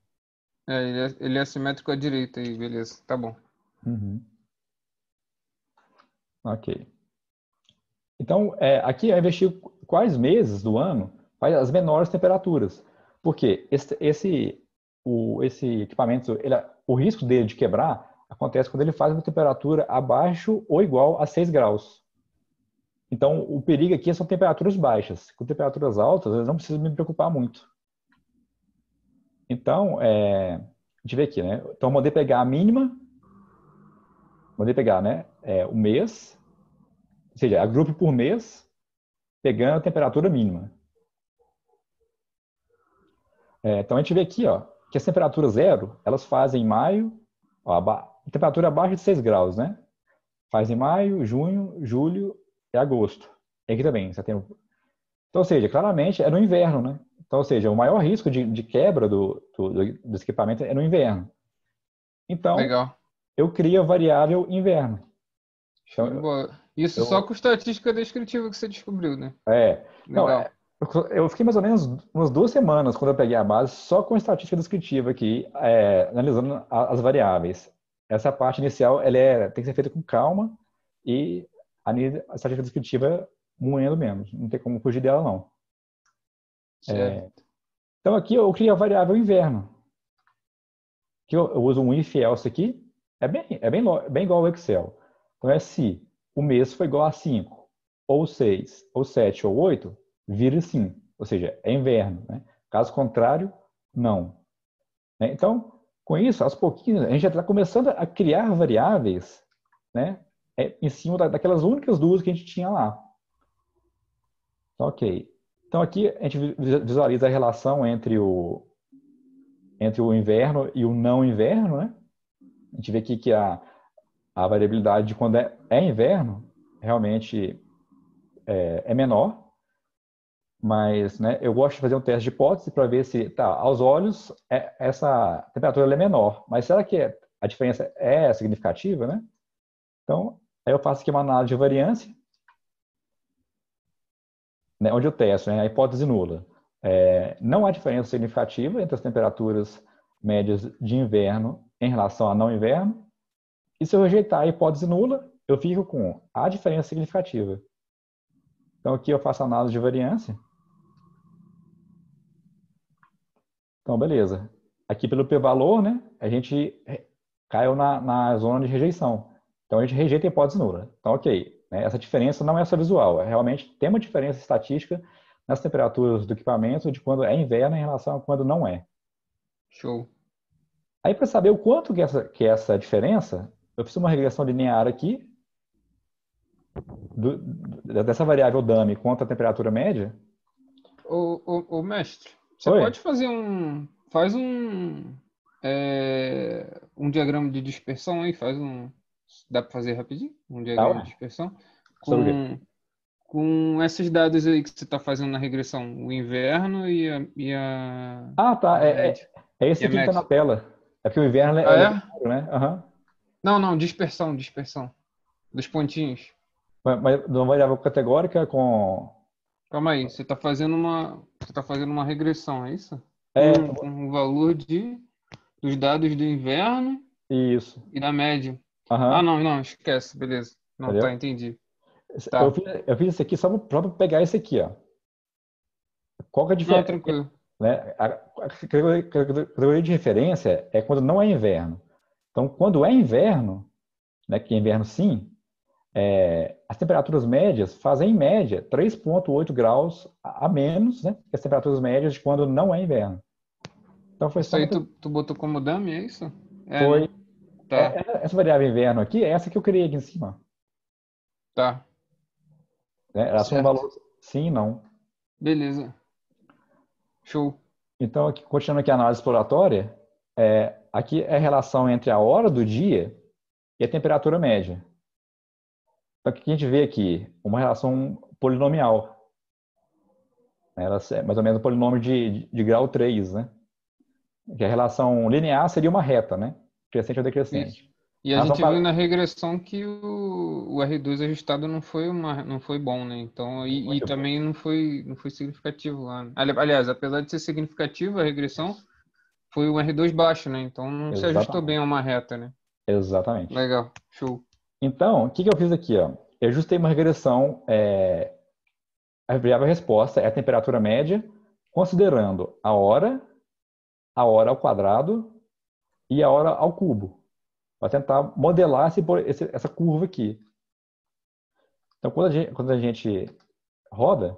Ele é assimétrico à direita aí, beleza, tá bom. Uhum. Ok. Então, aqui eu investi quais meses do ano faz as menores temperaturas. Porque esse equipamento, o risco dele de quebrar acontece quando ele faz uma temperatura abaixo ou igual a 6 graus. Então, o perigo aqui são temperaturas baixas. Com temperaturas altas, eu não preciso me preocupar muito. Então, a gente vê aqui, né? Então, eu mandei pegar a mínima, mandei pegar, né, o mês, ou seja, agrupe por mês, pegando a temperatura mínima. Então, a gente vê aqui, ó, que as temperaturas zero, elas fazem em maio, ó, temperatura abaixo de 6 graus, né? Faz em maio, junho, julho e agosto. E aqui também, setembro. Então, ou seja, claramente é no inverno, né? Então, ou seja, o maior risco de quebra do equipamento é no inverno. Então, legal. Eu crio a variável inverno. Isso só com estatística descritiva que você descobriu, né? Não, eu fiquei mais ou menos umas 2 semanas quando eu peguei a base só com estatística descritiva aqui, analisando as variáveis. Essa parte inicial ela tem que ser feita com calma e a estatística descritiva moendo menos. Não tem como fugir dela, não. Então aqui eu crio a variável inverno. Aqui eu uso um if else aqui. É bem igual ao Excel. Então é se o mês foi igual a 5, ou 6, ou 7, ou 8, vira sim. Ou seja, é inverno, né? Caso contrário, não. Então, com isso, aos pouquinhos, a gente já está começando a criar variáveis, né? Em cima daquelas únicas duas que a gente tinha lá. Ok. Então aqui a gente visualiza a relação entre o inverno e o não inverno, né? A gente vê aqui que a variabilidade de quando é inverno realmente é menor. Mas, né, eu gosto de fazer um teste de hipótese para ver se, tá, aos olhos, essa temperatura é menor. Mas será que a diferença é significativa, né? Então, aí eu faço aqui uma análise de variância, né, onde eu testo, né, a hipótese nula. Não há diferença significativa entre as temperaturas médias de inverno em relação a não inverno. E se eu rejeitar a hipótese nula, eu fico com a diferença significativa. Então aqui eu faço análise de variância. Então, beleza. Aqui pelo p-valor, né, a gente caiu na zona de rejeição. Então a gente rejeita a hipótese nula. Então, ok. Essa diferença não é só visual. Realmente tem uma diferença estatística nas temperaturas do equipamento de quando é inverno em relação a quando não é. Show. Aí, para saber o quanto que é essa diferença, eu fiz uma regressão linear aqui, dessa variável dummy quanto à temperatura média. Ô mestre, você pode fazer um diagrama de dispersão aí, dá para fazer rapidinho? Um diagrama de dispersão com esses dados aí que você está fazendo na regressão, o inverno e a esse aqui que está na tela. É porque o inverno é? Né? Uhum. Não, dispersão. Dos pontinhos. Mas não variável categórica com... Calma aí, você está fazendo uma regressão, é isso? Um valor dos dados do inverno. Isso. E da média. Uhum. Não, esquece, beleza. Não, valeu? Tá, entendi. Tá. Eu fiz isso aqui só para pegar esse aqui, ó. Qual que é a diferença? Não, tranquilo. Né? A categoria de referência é quando não é inverno. Então, quando é inverno, né, que é inverno sim, as temperaturas médias fazem, em média, 3,8 graus a menos, né, que as temperaturas médias de quando não é inverno. Então, foi isso aí, tu botou como dummy, é isso? Foi. Tá. Essa variável inverno aqui é essa que eu criei aqui em cima. Tá. Era só um valor sim e não. Beleza. Show. Então, aqui, continuando aqui a análise exploratória, aqui é a relação entre a hora do dia e a temperatura média. Então, o que a gente vê aqui? Uma relação polinomial. Era mais ou menos um polinômio de grau 3, né? Que a relação linear seria uma reta, né? Crescente ou decrescente. Isso. E a gente viu na regressão que o R2 ajustado não foi bom, né? Então, e também não foi significativo lá. Aliás, apesar de ser significativo, a regressão foi um R2 baixo, né? Então não Exatamente. Se ajustou bem a uma reta, né? Exatamente. Legal, show. Então, o que eu fiz aqui, ó? Eu ajustei uma regressão, a variável resposta é a temperatura média, considerando a hora ao quadrado e a hora ao cubo. Para tentar modelar essa curva aqui. Então, quando a gente roda,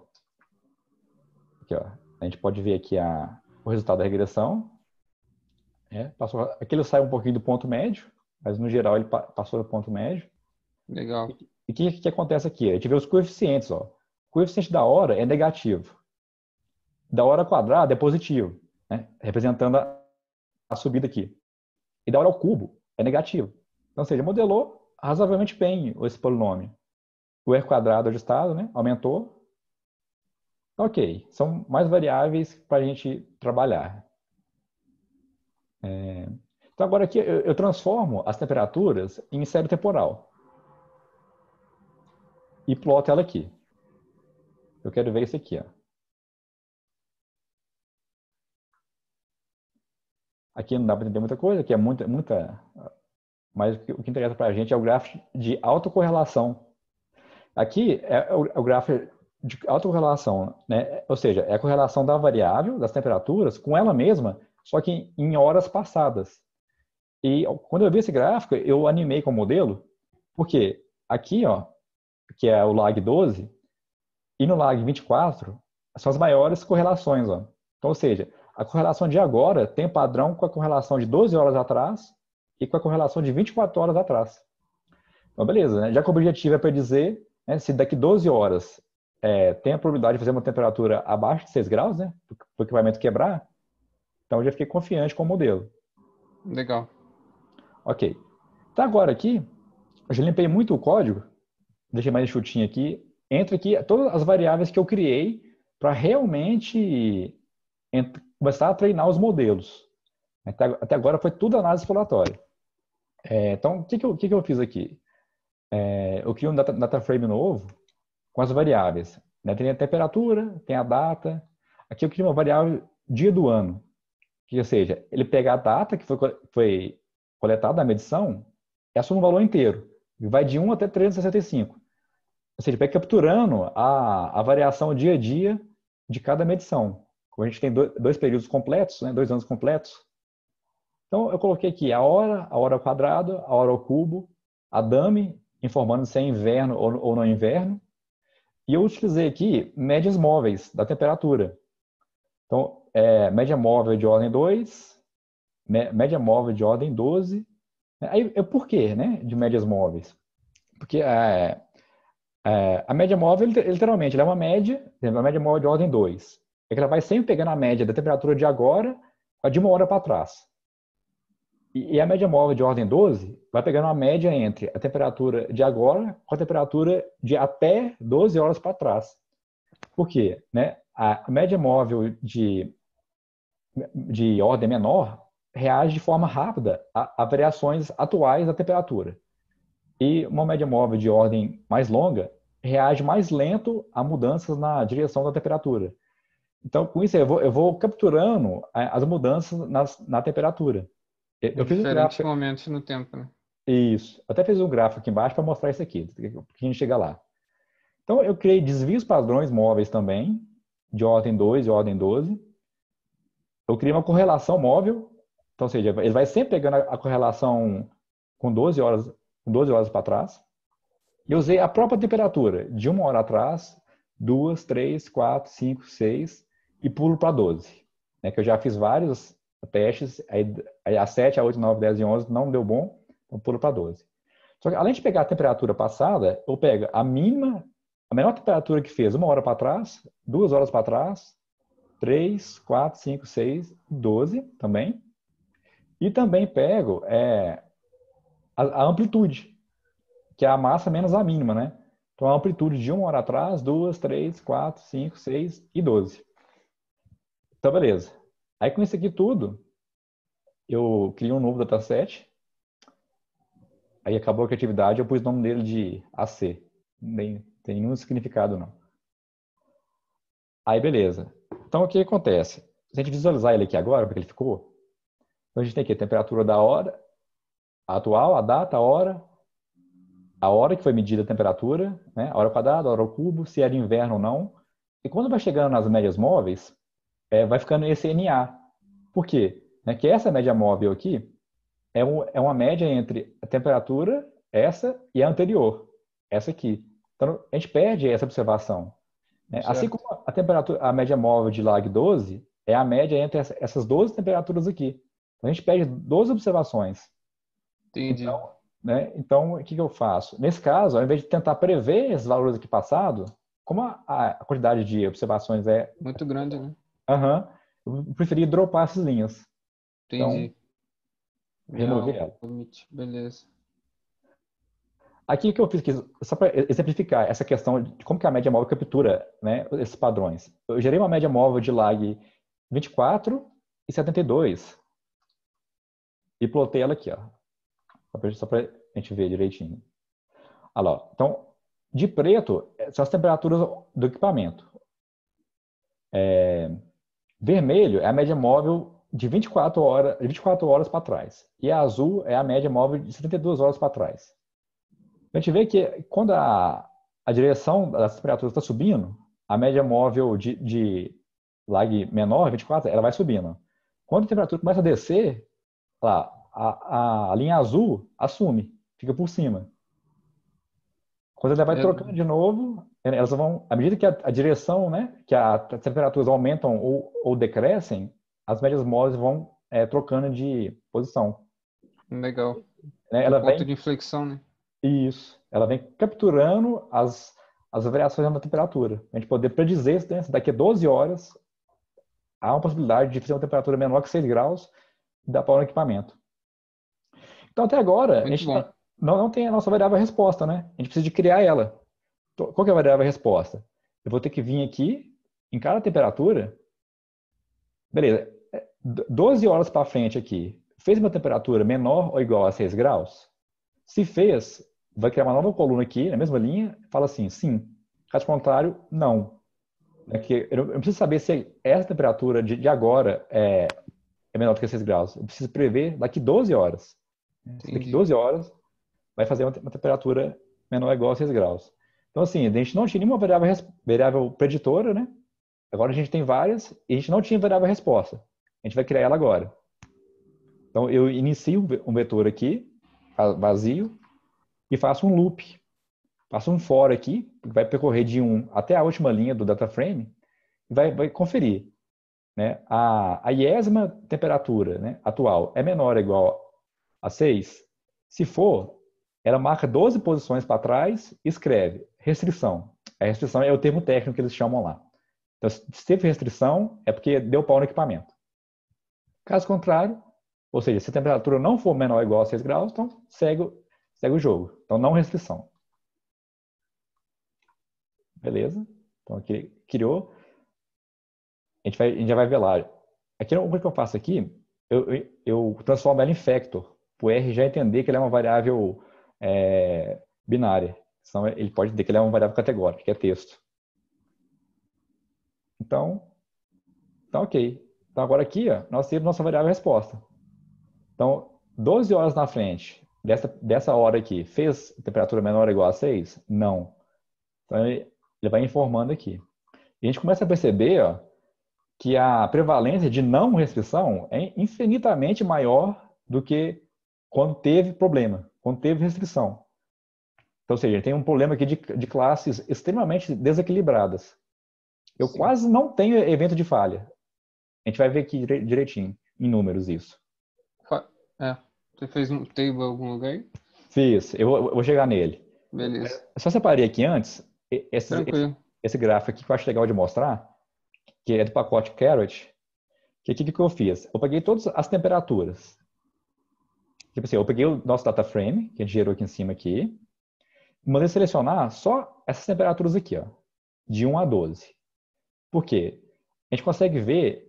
aqui, ó, a gente pode ver aqui o resultado da regressão. Aqui ele sai um pouquinho do ponto médio, mas no geral ele passou do ponto médio. Legal. E o que acontece aqui? A gente vê os coeficientes. Ó. O coeficiente da hora é negativo. Da hora quadrada é positivo, né? Representando a subida aqui. E da hora ao cubo é negativo. Então, ou seja, modelou razoavelmente bem esse polinômio. O R quadrado ajustado, né? Aumentou. Ok. São mais variáveis para a gente trabalhar. Então, agora aqui eu transformo as temperaturas em série temporal. E ploto ela aqui. Eu quero ver isso aqui, ó. Aqui não dá para entender muita coisa, aqui é muita. Mas o que interessa para a gente é o gráfico de autocorrelação. Aqui é o gráfico de autocorrelação, né? Ou seja, é a correlação da variável, das temperaturas, com ela mesma, só que em horas passadas. E quando eu vi esse gráfico, eu animei com o modelo, porque aqui, ó, que é o lag 12, e no lag 24, são as maiores correlações, ó. Então, ou seja, a correlação de agora tem padrão com a correlação de 12 horas atrás e com a correlação de 24 horas atrás. Então, beleza, né? Já que o objetivo é predizer, né, se daqui 12 horas tem a probabilidade de fazer uma temperatura abaixo de 6 graus, né, para o equipamento quebrar, então eu já fiquei confiante com o modelo. Legal. Ok. Então agora aqui, eu já limpei muito o código, deixei mais enxutinho aqui, entra aqui todas as variáveis que eu criei para realmente começar a treinar os modelos. Até agora foi tudo análise exploratória. Então, o que eu fiz aqui? Eu criei um data frame novo com as variáveis. Tem a temperatura, tem a data. Aqui eu criei uma variável dia do ano. Ou seja, ele pega a data que foi coletada da medição e assume o valor inteiro. Vai de 1 até 365. Ou seja, ele vai capturando a variação dia a dia de cada medição. A gente tem dois períodos completos, né? 2 anos completos. Então, eu coloquei aqui a hora ao quadrado, a hora ao cubo, a dummy, informando se é inverno ou não inverno. E eu utilizei aqui médias móveis da temperatura. Então, média móvel de ordem 2, média móvel de ordem 12. Aí, por quê, né, de médias móveis? Porque a média móvel, literalmente, ela é uma média, a média móvel de ordem 2. É que ela vai sempre pegando a média da temperatura de agora a de uma hora para trás. E a média móvel de ordem 12 vai pegando uma média entre a temperatura de agora com a temperatura de até 12 horas para trás. Por quê? Né? A média móvel de ordem menor reage de forma rápida a variações atuais da temperatura. E uma média móvel de ordem mais longa reage mais lento a mudanças na direção da temperatura. Então, com isso, eu vou capturando as mudanças na temperatura. Eu fiz diferentes momentos no tempo, né? Isso. Eu até fiz um gráfico aqui embaixo para mostrar isso aqui, porque a gente chega lá. Então, eu criei desvios padrões móveis também, de ordem 2 e ordem 12. Eu criei uma correlação móvel, então, ou seja, ele vai sempre pegando a correlação com 12 horas para trás. E eu usei a própria temperatura, de uma hora atrás, 2, 3, 4, 5, 6... E pulo para 12, né? Que eu já fiz vários testes, aí a 7, a 8, 9, 10 e 11 não deu bom, então pulo para 12. Só que além de pegar a temperatura passada, eu pego a mínima, a menor temperatura que fez uma hora para trás, 2 horas para trás, 3, 4, 5, 6, 12 também. E também pego a amplitude, que é a massa menos a mínima, né? Então, a amplitude de 1 hora atrás, 2, 3, 4, 5, 6 e 12. Então, beleza. Aí, com isso aqui tudo, eu criei um novo dataset. Aí, acabou a criatividade, eu pus o nome dele de AC. Nem tem nenhum significado, não. Aí, beleza. Então, o que acontece? Se a gente visualizar ele aqui agora, porque ele ficou, então a gente tem aqui a temperatura da hora, a atual, a data, a hora que foi medida a temperatura, né? A hora quadrada, a hora ao cubo, se era inverno ou não. E quando vai chegando nas médias móveis, vai ficando esse NA. Por quê? Né? Que essa média móvel aqui é uma média entre a temperatura, essa, e a anterior, essa aqui. Então, a gente perde essa observação. Né? Assim como a temperatura, a média móvel de lag 12 é a média entre essas 12 temperaturas aqui. Então, a gente perde 12 observações. Entendi. Então, né? Então, o que eu faço? Nesse caso, ao invés de tentar prever esses valores aqui passado, como a quantidade de observações é muito grande, né? Aham. Eu preferi dropar essas linhas. Entendi. Então, remover ela. Beleza. Aqui o que eu fiz, só para exemplificar essa questão de como que a média móvel captura, né, esses padrões. Eu gerei uma média móvel de lag 24 e 72 e plotei ela aqui, ó. Só para a gente ver direitinho. Olha lá. Então, de preto, são as temperaturas do equipamento. Vermelho é a média móvel de 24 horas para trás. E a azul é a média móvel de 72 horas para trás. A gente vê que quando a direção das temperaturas está subindo, a média móvel de lag menor, 24, ela vai subindo. Quando a temperatura começa a descer, lá, a linha azul assume, fica por cima. Quando ela vai trocando de novo, elas vão, à medida que a direção, né, que as temperaturas aumentam ou decrescem, as médias móveis vão trocando de posição. Legal. Ela vem, ponto de inflexão, né? Isso. Ela vem capturando as variações da temperatura. A gente poder predizer, né, se daqui a 12 horas há uma possibilidade de fazer uma temperatura menor que 6 graus e dar pau no equipamento. Então, até agora, a gente não tem a nossa variável resposta, né? A gente precisa de criar ela. Qual que é a variável resposta? Eu vou ter que vir aqui, em cada temperatura. Beleza, 12 horas para frente aqui. Fez uma temperatura menor ou igual a 6 graus? Se fez, vai criar uma nova coluna aqui, na mesma linha, fala assim, sim. Caso contrário, não. Eu não preciso saber se essa temperatura de agora é menor do que 6 graus. Eu preciso prever daqui 12 horas. Daqui 12 horas vai fazer uma temperatura menor ou igual a 6 graus. Então, assim, a gente não tinha nenhuma variável preditora, né? Agora a gente tem várias e a gente não tinha variável resposta. A gente vai criar ela agora. Então, eu inicio um vetor aqui, vazio, e faço um loop. Faço um for aqui, que vai percorrer de 1 até a última linha do data frame e vai conferir, né? A iésima temperatura, né, atual é menor ou igual a 6, se for, ela marca 12 posições para trás e escreve restrição. A restrição é o termo técnico que eles chamam lá. Então, se teve restrição, é porque deu pau no equipamento. Caso contrário, ou seja, se a temperatura não for menor ou igual a 6 graus, então segue o jogo. Então, não restrição. Beleza? Então, aqui criou. A gente já vai ver lá. Aqui, o que eu faço aqui, eu transformo ela em factor. O R já entender que ele é uma variável binária. Senão ele pode dizer que ele é uma variável categórica, que é texto. Então, tá ok. Então agora aqui, ó, nós temos nossa variável resposta. Então, 12 horas na frente dessa hora aqui, fez temperatura menor ou igual a 6? Não. Então ele vai informando aqui. E a gente começa a perceber, ó, que a prevalência de não restrição é infinitamente maior do que quando teve problema, quando teve restrição. Então, ou seja, tem um problema aqui de classes extremamente desequilibradas. Eu Sim. quase não tenho evento de falha. A gente vai ver aqui direitinho, em números, isso. Você fez um table em algum lugar aí? Fiz, eu vou chegar nele. Beleza. Eu só separei aqui antes, esse gráfico aqui que eu acho legal de mostrar, que é do pacote caret, que aqui que eu fiz? Eu peguei todas as temperaturas. Tipo assim, eu peguei o nosso data frame, que a gente gerou aqui em cima aqui. mandei selecionar só essas temperaturas aqui, ó, de 1 a 12. Por quê? A gente consegue ver,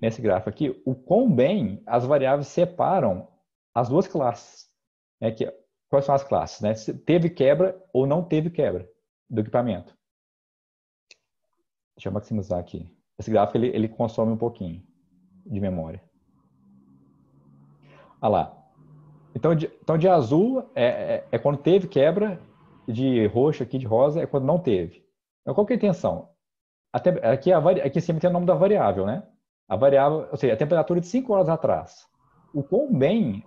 nesse gráfico aqui, o quão bem as variáveis separam as duas classes. É que, quais são as classes, né? Se teve quebra ou não teve quebra do equipamento. Deixa eu maximizar aqui. Esse gráfico ele consome um pouquinho de memória. Olha lá. Então de azul é quando teve quebra, de roxo aqui, de rosa, é quando não teve. Então, qual que é a intenção? Até, aqui em cima tem o nome da variável, né? A variável, ou seja, a temperatura de 5 horas atrás. O quão bem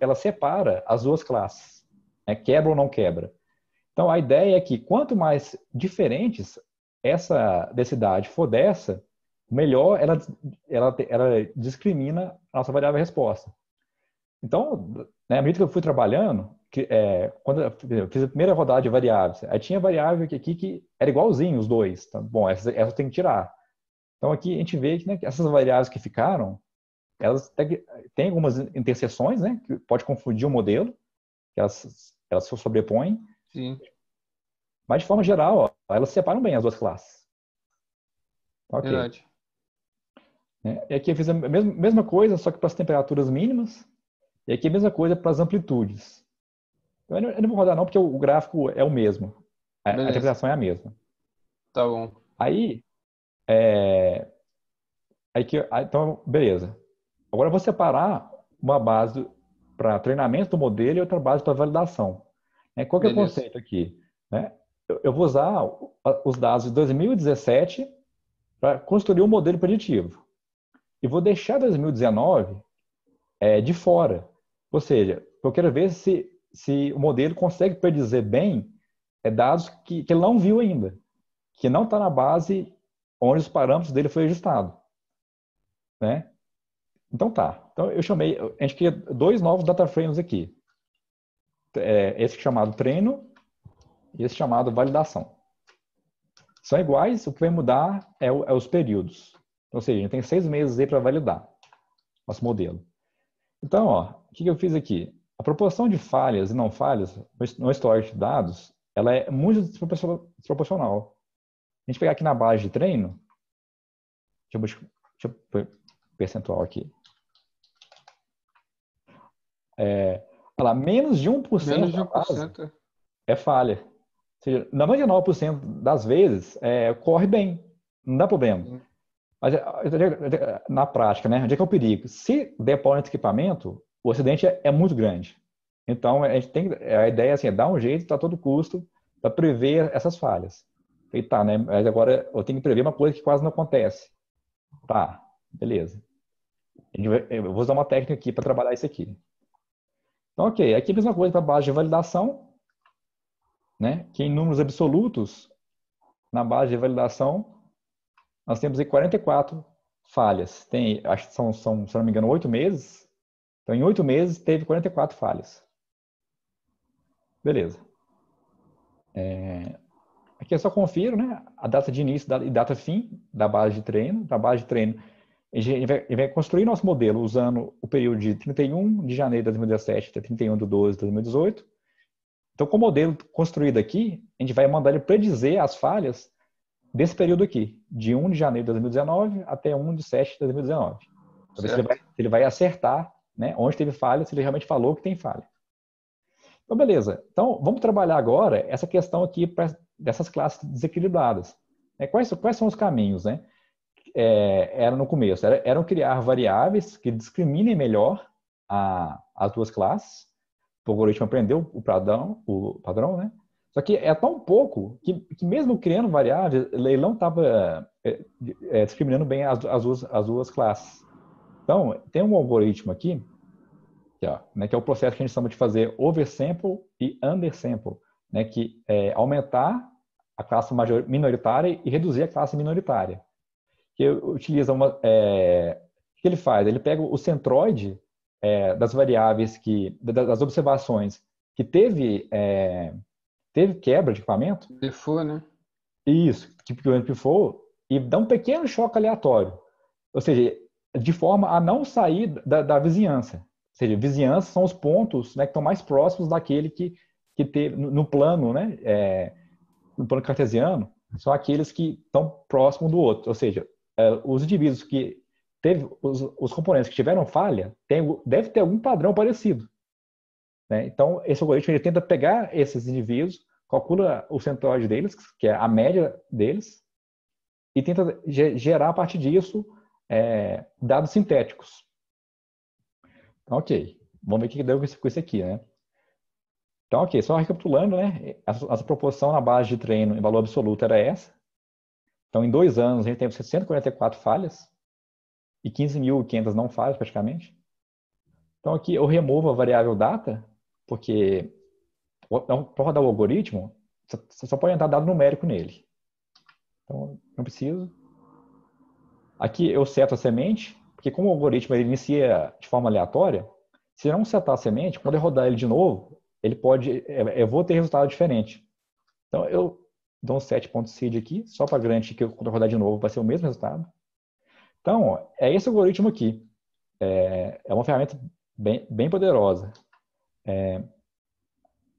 ela separa as duas classes, né? Quebra ou não quebra. Então, a ideia é que quanto mais diferentes essa densidade for dessa, melhor ela discrimina a nossa variável resposta. Então, né, à medida que eu fui trabalhando, quando eu fiz a primeira rodada de variáveis, aí tinha variável aqui que era igualzinho os dois. Então, bom, essa tem que tirar. Então, aqui a gente vê que, né, que essas variáveis que ficaram, elas têm algumas interseções, né, que pode confundir o modelo, que elas se sobrepõem. Sim. Mas, de forma geral, ó, elas separam bem as duas classes. Okay. Verdade. E aqui eu fiz a mesma coisa, só que para as temperaturas mínimas. E aqui a mesma coisa para as amplitudes. Eu não vou rodar não, porque o gráfico é o mesmo. A interpretação é a mesma. Tá bom. Então, beleza. Agora eu vou separar uma base para treinamento do modelo e outra base para validação. Qual que é o conceito aqui? Eu vou usar os dados de 2017 para construir um modelo preditivo. E vou deixar 2019 de fora. Ou seja, eu quero ver se o modelo consegue predizer bem dados que ele não viu ainda, que não está na base onde os parâmetros dele foi ajustado, né? Então tá. Então eu chamei, a gente cria dois novos data frames aqui. Esse chamado treino e esse chamado validação. São iguais, o que vai mudar é os períodos. Ou seja, a gente tem 6 meses aí para validar nosso modelo. Então, ó, o que eu fiz aqui? A proporção de falhas e não falhas no storage de dados, ela é muito desproporcional. A gente pegar aqui na base de treino, deixa eu pôr percentual aqui. Olha lá, menos de 1%, da base é falha. Ou seja, 99% das vezes corre bem, não dá problema. Sim. Mas na prática, né? Onde é que é o perigo? Se der pau nesse equipamento, o acidente é muito grande. Então, a ideia assim, é dar um jeito a todo custo para prever essas falhas. E tá, né? Mas agora eu tenho que prever uma coisa que quase não acontece. Tá, beleza. Eu vou usar uma técnica aqui para trabalhar isso aqui. Então, ok. Aqui a mesma coisa para a base de validação, né? Que em números absolutos, na base de validação, nós temos aí 44 falhas. Tem, acho que são, se não me engano, 8 meses. Então, em 8 meses, teve 44 falhas. Beleza. Aqui eu só confiro, né, a data de início e data fim da base de treino. Da base de treino, a gente vai construir nosso modelo usando o período de 31 de janeiro de 2017 até 31 de 12 de 2018. Então, com o modelo construído aqui, a gente vai mandar ele predizer as falhas desse período aqui, de 1 de janeiro de 2019 até 1 de 7 de 2019. Para ver se ele vai acertar, né, onde teve falha, se ele realmente falou que tem falha. Então, beleza. Então, vamos trabalhar agora essa questão aqui dessas classes desequilibradas. Quais são os caminhos, né? Era no começo. Eram criar variáveis que discriminem melhor as duas classes. O algoritmo aprendeu o padrão, né? Só que é tão pouco que mesmo criando variáveis, ele não estava discriminando bem as duas classes. Então, tem um algoritmo aqui, que é o processo que a gente chama de fazer oversample e undersample, né, que é aumentar a classe minoritária e reduzir a classe minoritária. Que utiliza o que ele faz? Ele pega o centroide das variáveis, das observações que teve quebra de equipamento? Pifou, né? Isso, que pifou, e dá um pequeno choque aleatório. Ou seja, de forma a não sair da vizinhança. Ou seja, vizinhança são os pontos, né, que estão mais próximos daquele que que ter no plano, né, no plano cartesiano, são aqueles que estão próximo do outro. Ou seja, os indivíduos que teve os componentes que tiveram falha deve ter algum padrão parecido, né? Então, esse algoritmo ele tenta pegar esses indivíduos, calcula o centroide deles, que é a média deles, e tenta gerar a partir disso dados sintéticos. Então, ok. Vamos ver o que deu com isso aqui, né? Então, ok. Só recapitulando, né? Essa proporção na base de treino em valor absoluto era essa. Então, em 2 anos, a gente teve 644 falhas e 15.500 não falhas, praticamente. Então, aqui eu removo a variável data, porque para rodar o algoritmo, você só pode entrar dado numérico nele. Então, não preciso. Aqui eu seto a semente, porque como o algoritmo ele inicia de forma aleatória, se eu não setar a semente, quando eu rodar ele de novo, ele pode, eu vou ter resultado diferente. Então, eu dou um set.seed aqui, só para garantir que quando eu rodar de novo vai ser o mesmo resultado. Então, é esse algoritmo aqui. É uma ferramenta bem poderosa.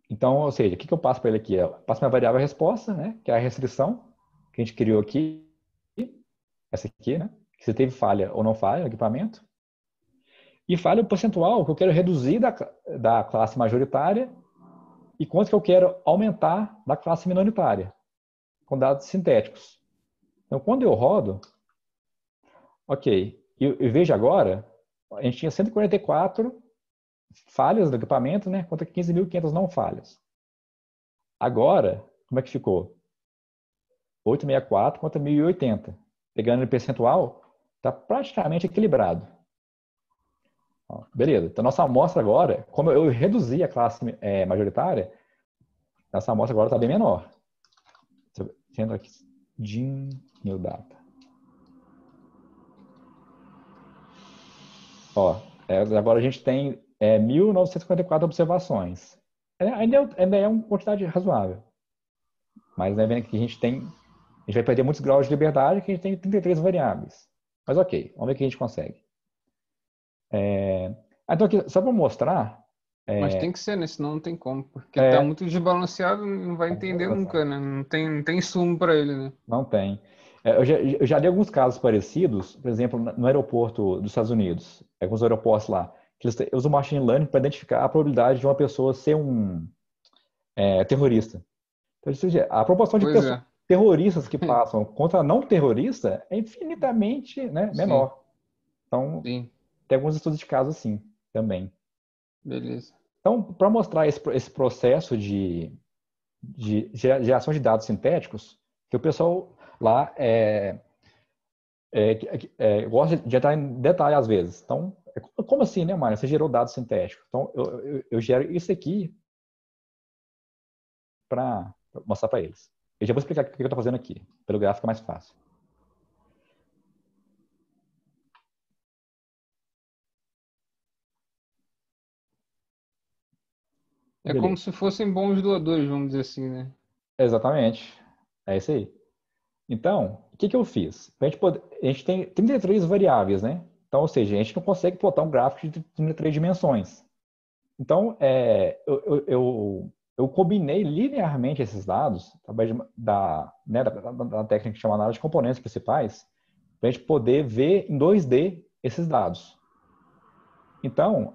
Então, ou seja, o que eu passo para ele aqui? Eu passo minha variável resposta, né, que é a restrição que a gente criou aqui. Essa aqui, né? Se teve falha ou não falha no equipamento. E falha o percentual que eu quero reduzir da classe majoritária e quanto que eu quero aumentar da classe minoritária com dados sintéticos. Então, quando eu rodo, ok, e veja agora, a gente tinha 144 falhas do equipamento, né, contra 15.500 não falhas. Agora, como é que ficou? 864 contra 1080. Pegando o percentual, está praticamente equilibrado. Beleza. Então, nossa amostra agora, como eu reduzi a classe majoritária, nossa amostra agora está bem menor. Sendo aqui, DIN, new data. Ó, agora a gente tem 1.954 observações. Ainda é uma quantidade razoável. Mas, né, vendo que a gente tem... A gente vai perder muitos graus de liberdade, que a gente tem 33 variáveis. Mas ok, vamos ver o que a gente consegue. Então aqui, só para mostrar... Mas tem que ser, né? Senão não tem como. Porque está muito desbalanceado, não vai entender nunca, né? Não tem sumo para ele, né? Não tem. Eu já li alguns casos parecidos, por exemplo, no aeroporto dos Estados Unidos. Alguns aeroportos lá, que eles usam machine learning para identificar a probabilidade de uma pessoa ser um terrorista. Então, a proporção de pessoas... terroristas que passam contra não terrorista é infinitamente, né, menor. Sim. Então, sim, tem alguns estudos de caso assim também. Beleza. Então, para mostrar esse processo de geração de dados sintéticos, que o pessoal lá gosta de entrar em detalhe às vezes. Então, como assim, né, Mário? Você gerou dados sintéticos. Então, eu gero isso aqui para mostrar para eles. Eu já vou explicar o que eu estou fazendo aqui. Pelo gráfico é mais fácil. É como se fossem bons doadores, vamos dizer assim, né? Exatamente. É isso aí. Então, o que eu fiz? A gente tem 33 variáveis, né? Então, ou seja, a gente não consegue plotar um gráfico de 33 dimensões. Então, eu combinei linearmente esses dados, através da técnica que chama análise de componentes principais, para a gente poder ver em 2D esses dados. Então,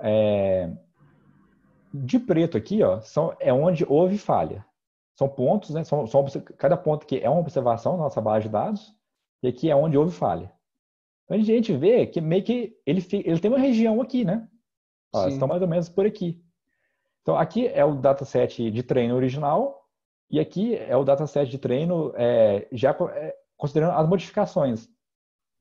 de preto aqui, ó, é onde houve falha. São pontos, né? Cada ponto aqui é uma observação na nossa base de dados, e aqui é onde houve falha. Então, a gente vê que meio que ele tem uma região aqui, né? Ó, estão mais ou menos por aqui. Então, aqui é o dataset de treino original e aqui é o dataset de treino considerando as modificações.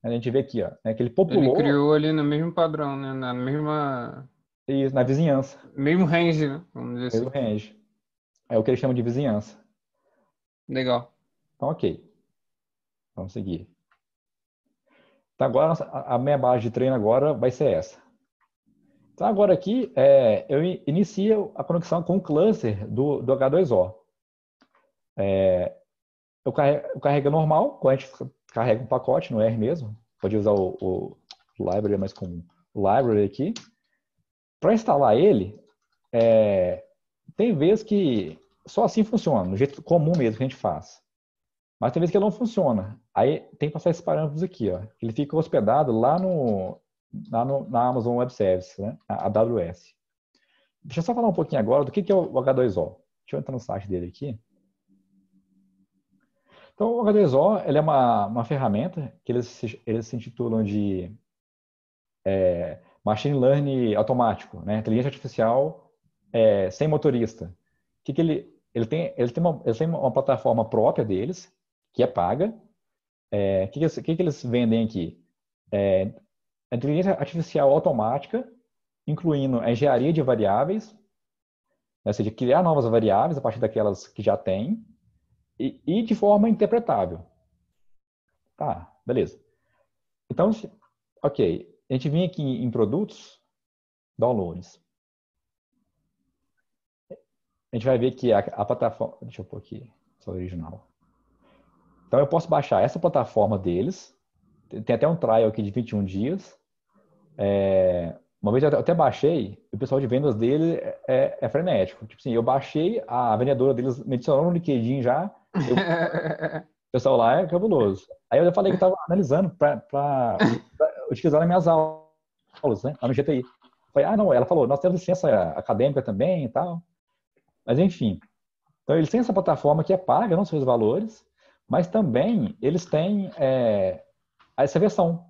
A gente vê aqui, ó, né, que ele populou... Ele criou ali no mesmo padrão, né, na mesma... Isso, na vizinhança. Mesmo range, né? Vamos dizer assim. Mesmo range. É o que eles chamam de vizinhança. Legal. Então, ok. Vamos seguir. Então, agora a minha base de treino agora vai ser essa. Então, agora aqui, eu inicio a conexão com o cluster do H2O. Eu carrego normal, quando a gente carrega um pacote no R mesmo. Pode usar o library mais comum. O library aqui. Para instalar ele, tem vezes que só assim funciona, no jeito comum mesmo que a gente faz. Mas tem vezes que ele não funciona. Aí tem que passar esses parâmetros aqui, ó. Ele fica hospedado lá na Amazon Web Services, né? A AWS. Deixa eu só falar um pouquinho agora do que é o H2O. Deixa eu entrar no site dele aqui. Então, o H2O ele é uma ferramenta que eles se intitulam de Machine Learning automático, né? Inteligência artificial sem motorista. Que ele tem uma plataforma própria deles, que é paga. Que eles vendem aqui? A inteligência artificial automática, incluindo a engenharia de variáveis, né? Ou seja, criar novas variáveis a partir daquelas que já tem, e de forma interpretável. Tá, beleza. Então, ok. A gente vem aqui em produtos, downloads. A gente vai ver que a plataforma... Deixa eu pôr aqui, só o original. Então, eu posso baixar essa plataforma deles. Tem até um trial aqui de 21 dias. Uma vez eu até baixei, o pessoal de vendas dele é frenético. Tipo assim, eu baixei, a vendedora deles me adicionou no LinkedIn já. O pessoal lá é cabuloso. Aí eu já falei que eu estava analisando para utilizar nas minhas aulas, né? Lá no GTI. Falei, ah, não, ela falou, nós temos licença acadêmica também e tal. Mas enfim. Então eles têm essa plataforma que é paga, não sei os valores, mas também eles têm essa versão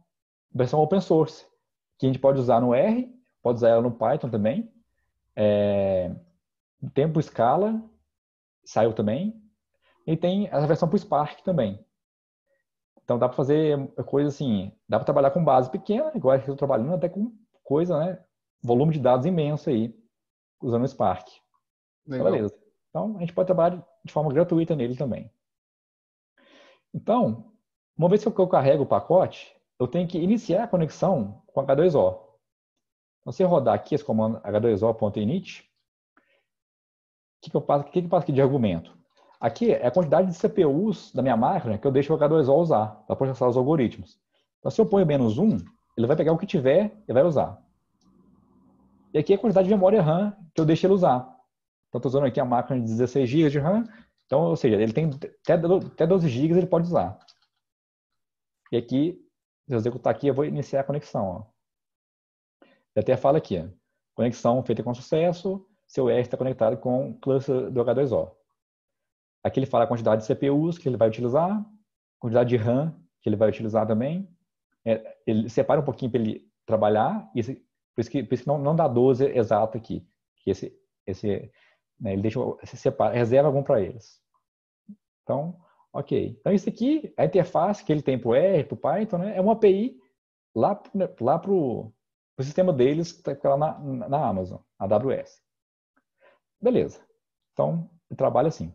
open source, que a gente pode usar no R, pode usar ela no Python também. Tempo escala, saiu também. E tem essa versão para o Spark também. Então dá para fazer coisa assim, dá para trabalhar com base pequena, agora que eu estou trabalhando até com coisa, né? Volume de dados imenso aí, usando o Spark. Legal. Beleza. Então a gente pode trabalhar de forma gratuita nele também. Então, uma vez que eu carrego o pacote, eu tenho que iniciar a conexão com H2O. Então, se eu rodar aqui esse comando h2o.init, o que eu passo aqui de argumento? Aqui é a quantidade de CPUs da minha máquina que eu deixo o H2O usar para processar os algoritmos. Então, se eu ponho -1, ele vai pegar o que tiver e vai usar. E aqui é a quantidade de memória RAM que eu deixo ele usar. Então, estou usando aqui a máquina de 16 GB de RAM. Então, ou seja, ele tem até 12 GB ele pode usar. E aqui, se eu executar aqui, eu vou iniciar a conexão. Ó. Ele até fala aqui, ó. Conexão feita com sucesso, seu R está conectado com o cluster do H2O. Aqui ele fala a quantidade de CPUs que ele vai utilizar, quantidade de RAM que ele vai utilizar também. Ele separa um pouquinho para ele trabalhar, por isso que não dá 12 exato aqui. Que né, ele reserva algum para eles. Então... Ok. Então, isso aqui, a interface que ele tem para o R, para o Python, né, é uma API lá para o sistema deles, que está lá na Amazon, a AWS. Beleza. Então, ele trabalha assim.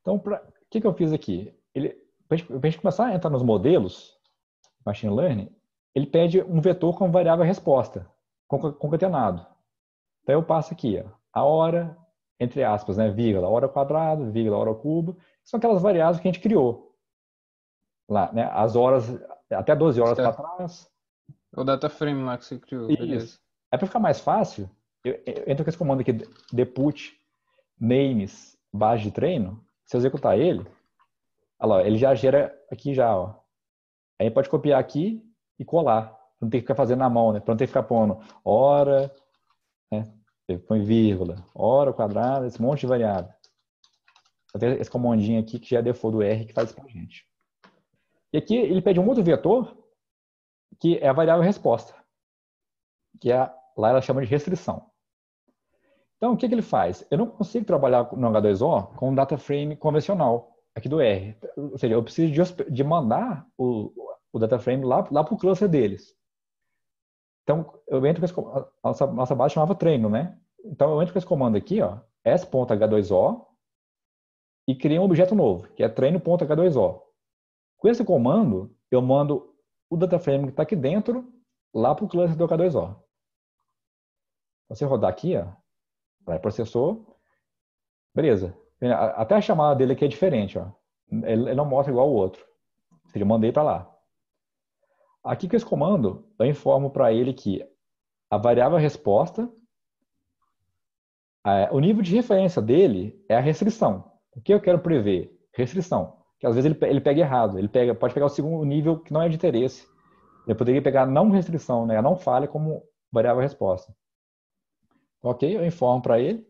Então, o que eu fiz aqui? Para a gente começar a entrar nos modelos Machine Learning, ele pede um vetor com variável resposta, concatenado. Então, eu passo aqui, ó, a hora, entre aspas, né, vírgula, hora ao quadrado, vírgula, hora ao cubo. São aquelas variáveis que a gente criou lá, né? As horas, até 12 horas para trás. O data frame lá que você criou. Isso. Beleza. É para ficar mais fácil, eu entro com esse comando aqui, deput names base de treino. Se eu executar ele, olha lá, ele já gera aqui já, ó. Aí pode copiar aqui e colar. Não tem que ficar fazendo na mão, né? Para não ter que ficar pondo hora, né? Põe vírgula, hora, quadrado, esse monte de variável. Esse comandinho aqui, que já é default do R, que faz isso pra gente. E aqui ele pede um outro vetor, que é a variável resposta. Que lá ela chama de restrição. Então, o que ele faz? Eu não consigo trabalhar no H2O com um data frame convencional, aqui do R. Ou seja, eu preciso de mandar o data frame lá pro cluster deles. Então, eu entro com esse comando. Nossa base chamava treino, né? Então, eu entro com esse comando aqui, ó, s.h2o, e cria um objeto novo, que é treino.h2o. Com esse comando, eu mando o data frame que está aqui dentro, lá para o cluster do H2O. Então, se eu rodar aqui, ó, vai processou. Beleza. Até a chamada dele aqui é diferente. Ó. Ele não mostra igual ao outro. Ou seja, eu mandei para lá. Aqui com esse comando, eu informo para ele que a variável resposta O nível de referência dele é a restrição. O que eu quero prever? Restrição. Que às vezes ele pega errado. Ele pode pegar o segundo nível que não é de interesse. Ele poderia pegar a não restrição, né? A não falha como variável resposta. Ok, eu informo para ele.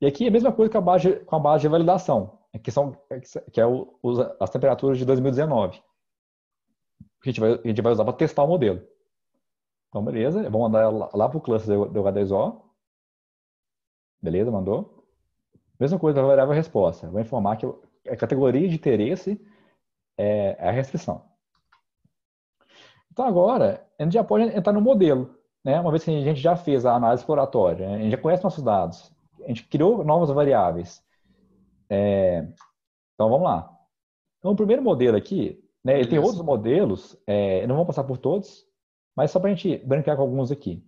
E aqui é a mesma coisa com a base de validação, que é as temperaturas de 2019. A gente vai usar para testar o modelo. Então, beleza. Vamos mandar lá para o cluster do H2O. Beleza, mandou. Mesma coisa para a variável resposta. Vou informar que a categoria de interesse é a restrição. Então, agora, a gente já pode entrar no modelo, né? Uma vez que a gente já fez a análise exploratória, a gente já conhece nossos dados, a gente criou novas variáveis. Então, vamos lá. Então, o primeiro modelo aqui, né, ele tem outros modelos, não vou passar por todos, mas só para a gente brincar com alguns aqui.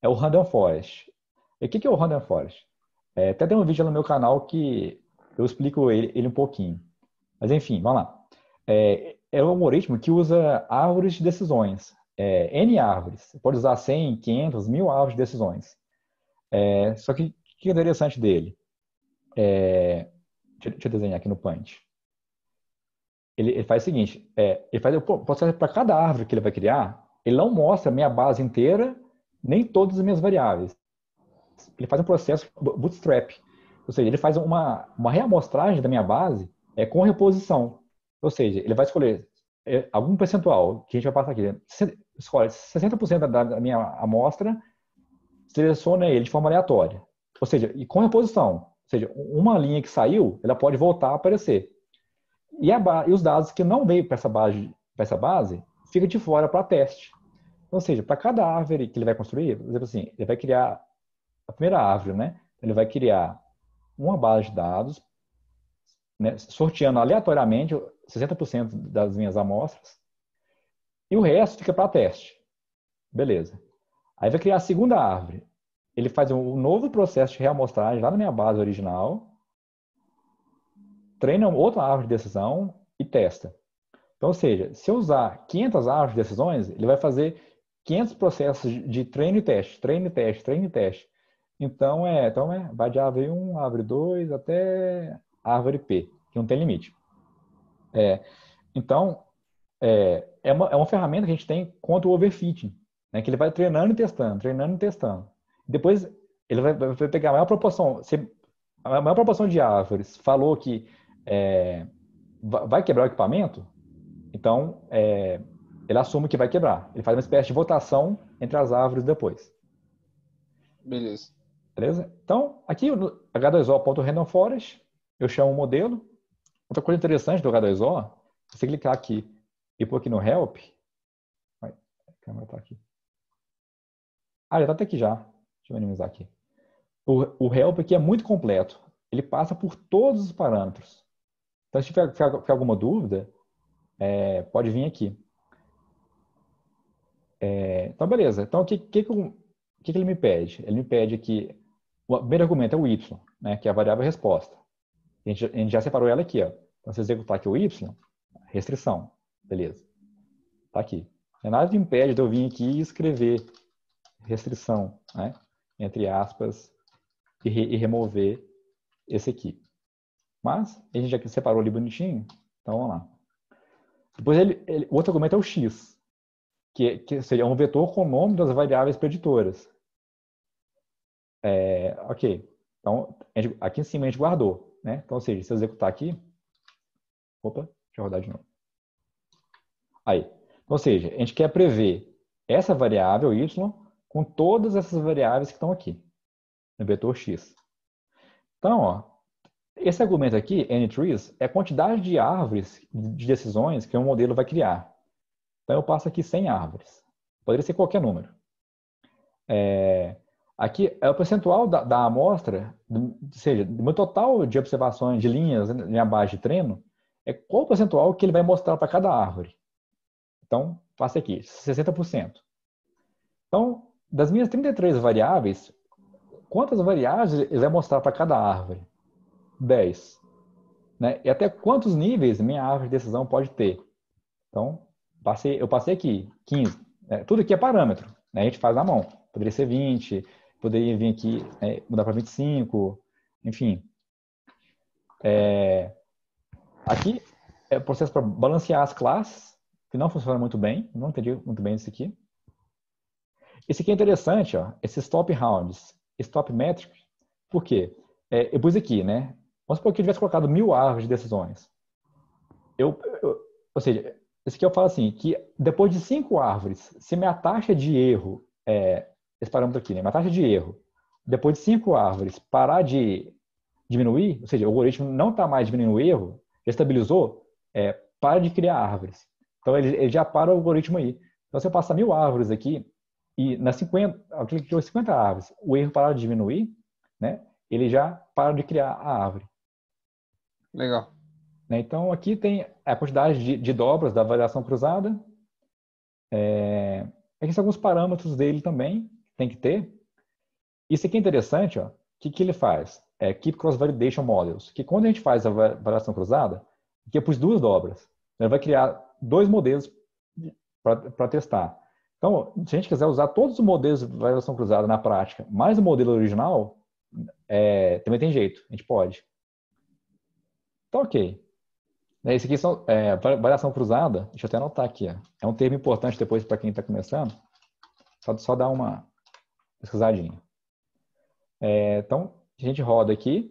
É o Random Forest. E o que é o Random Forest? Até tem um vídeo lá no meu canal que eu explico ele um pouquinho. Mas, enfim, vamos lá. É um algoritmo que usa árvores de decisões, N árvores. Você pode usar 100, 500, 1000 árvores de decisões. Só que o que é interessante dele? Deixa eu desenhar aqui no Paint. Ele faz o seguinte, ele faz o processo para cada árvore que ele vai criar, ele não mostra a minha base inteira, nem todas as minhas variáveis. Ele faz um processo bootstrap, ou seja, ele faz uma reamostragem da minha base com reposição. Ou seja, ele vai escolher algum percentual, que a gente vai passar aqui. Escolhe 60% da minha amostra, seleciona ele de forma aleatória. Ou seja, e com reposição. Ou seja, uma linha que saiu, ela pode voltar a aparecer. E os dados que não veio para essa base, fica de fora para teste. Ou seja, para cada árvore que ele vai construir, por exemplo assim, ele vai criar a primeira árvore, né? Ele vai criar uma base de dados, né, sorteando aleatoriamente 60% das minhas amostras e o resto fica para teste. Beleza. Aí vai criar a segunda árvore. Ele faz um novo processo de reamostragem lá na minha base original, treina outra árvore de decisão e testa. Então, ou seja, se eu usar 500 árvores de decisões, ele vai fazer 500 processos de treino e teste, treino e teste, treino e teste. Então vai de árvore 1, árvore 2 até árvore P, que não tem limite. Então, é uma ferramenta que a gente tem contra o overfitting, né, que ele vai treinando e testando, treinando e testando. Depois, ele vai pegar a maior proporção. Se a maior proporção de árvores falou que vai quebrar o equipamento, então ele assume que vai quebrar. Ele faz uma espécie de votação entre as árvores depois. Beleza. Beleza? Então, aqui no h2o.randomforest, eu chamo o modelo. Outra coisa interessante do H2O, você clicar aqui e pôr aqui no Help. A câmera tá aqui. Já está até aqui já. Deixa eu minimizar aqui. O Help aqui é muito completo. Ele passa por todos os parâmetros. Então, se tiver alguma dúvida, pode vir aqui. Então, beleza. Então, o que ele me pede? Ele me pede aqui, o primeiro argumento é o Y, né, que é a variável resposta. A gente já separou ela aqui, ó. Então, se executar aqui o Y, restrição. Beleza. Tá aqui. Nada impede de eu vir aqui e escrever restrição, né? Entre aspas, e remover esse aqui. Mas, a gente já separou ali bonitinho. Então, vamos lá. Depois, o outro argumento é o X, que seria um vetor com o nome das variáveis preditoras. Ok. Então, aqui em cima a gente guardou. Né? Então, ou seja, se eu executar aqui... Opa, deixa eu rodar de novo. Aí. Então, ou seja, a gente quer prever essa variável y com todas essas variáveis que estão aqui, no vetor x. Então, esse argumento aqui, n-trees, é a quantidade de árvores de decisões que um modelo vai criar. Então, eu passo aqui 100 árvores. Poderia ser qualquer número. Aqui é o percentual da amostra, ou seja, do meu total de observações de linhas na base de treino, qual o percentual que ele vai mostrar para cada árvore. Então, faço aqui, 60%. Então, das minhas 33 variáveis, quantas variáveis ele vai mostrar para cada árvore? 10. Né? E até quantos níveis minha árvore de decisão pode ter? Então, eu passei aqui, 15. Tudo aqui é parâmetro, né? A gente faz na mão. Poderia ser 20... poderia vir aqui, mudar para 25, enfim. Aqui é o processo para balancear as classes, que não funciona muito bem, não entendi muito bem isso aqui. Esse aqui é interessante, ó, esses top rounds, esse top metric, por quê? Eu pus aqui, né? Vamos supor que eu tivesse colocado 1000 árvores de decisões. Ou seja, esse aqui eu falo assim, que depois de 5 árvores, se minha taxa de erro, esse parâmetro aqui, né? Minha taxa de erro, depois de 5 árvores, parar de diminuir, ou seja, o algoritmo não está mais diminuindo o erro, já estabilizou, para de criar árvores. Então, ele já para o algoritmo aí. Então, se eu passar 1000 árvores aqui, e nas 50 árvores, o erro parar de diminuir, né? Ele já para de criar a árvore. Legal. Né? Então, aqui tem a quantidade de dobras da avaliação cruzada. Aqui são alguns parâmetros dele também, tem que ter. Isso aqui é interessante, ó. O que ele faz? Keep Cross Validation Models. Que quando a gente faz a avaliação cruzada, aqui eu pus 2 dobras. Ele vai criar 2 modelos para testar. Então, se a gente quiser usar todos os modelos de avaliação cruzada na prática, mais o modelo original, também tem jeito, a gente pode. Então, ok. Esse aqui é variação cruzada. Deixa eu até anotar aqui. Ó. É um termo importante depois para quem está começando. Só dar uma pesquisadinha. Então, a gente roda aqui.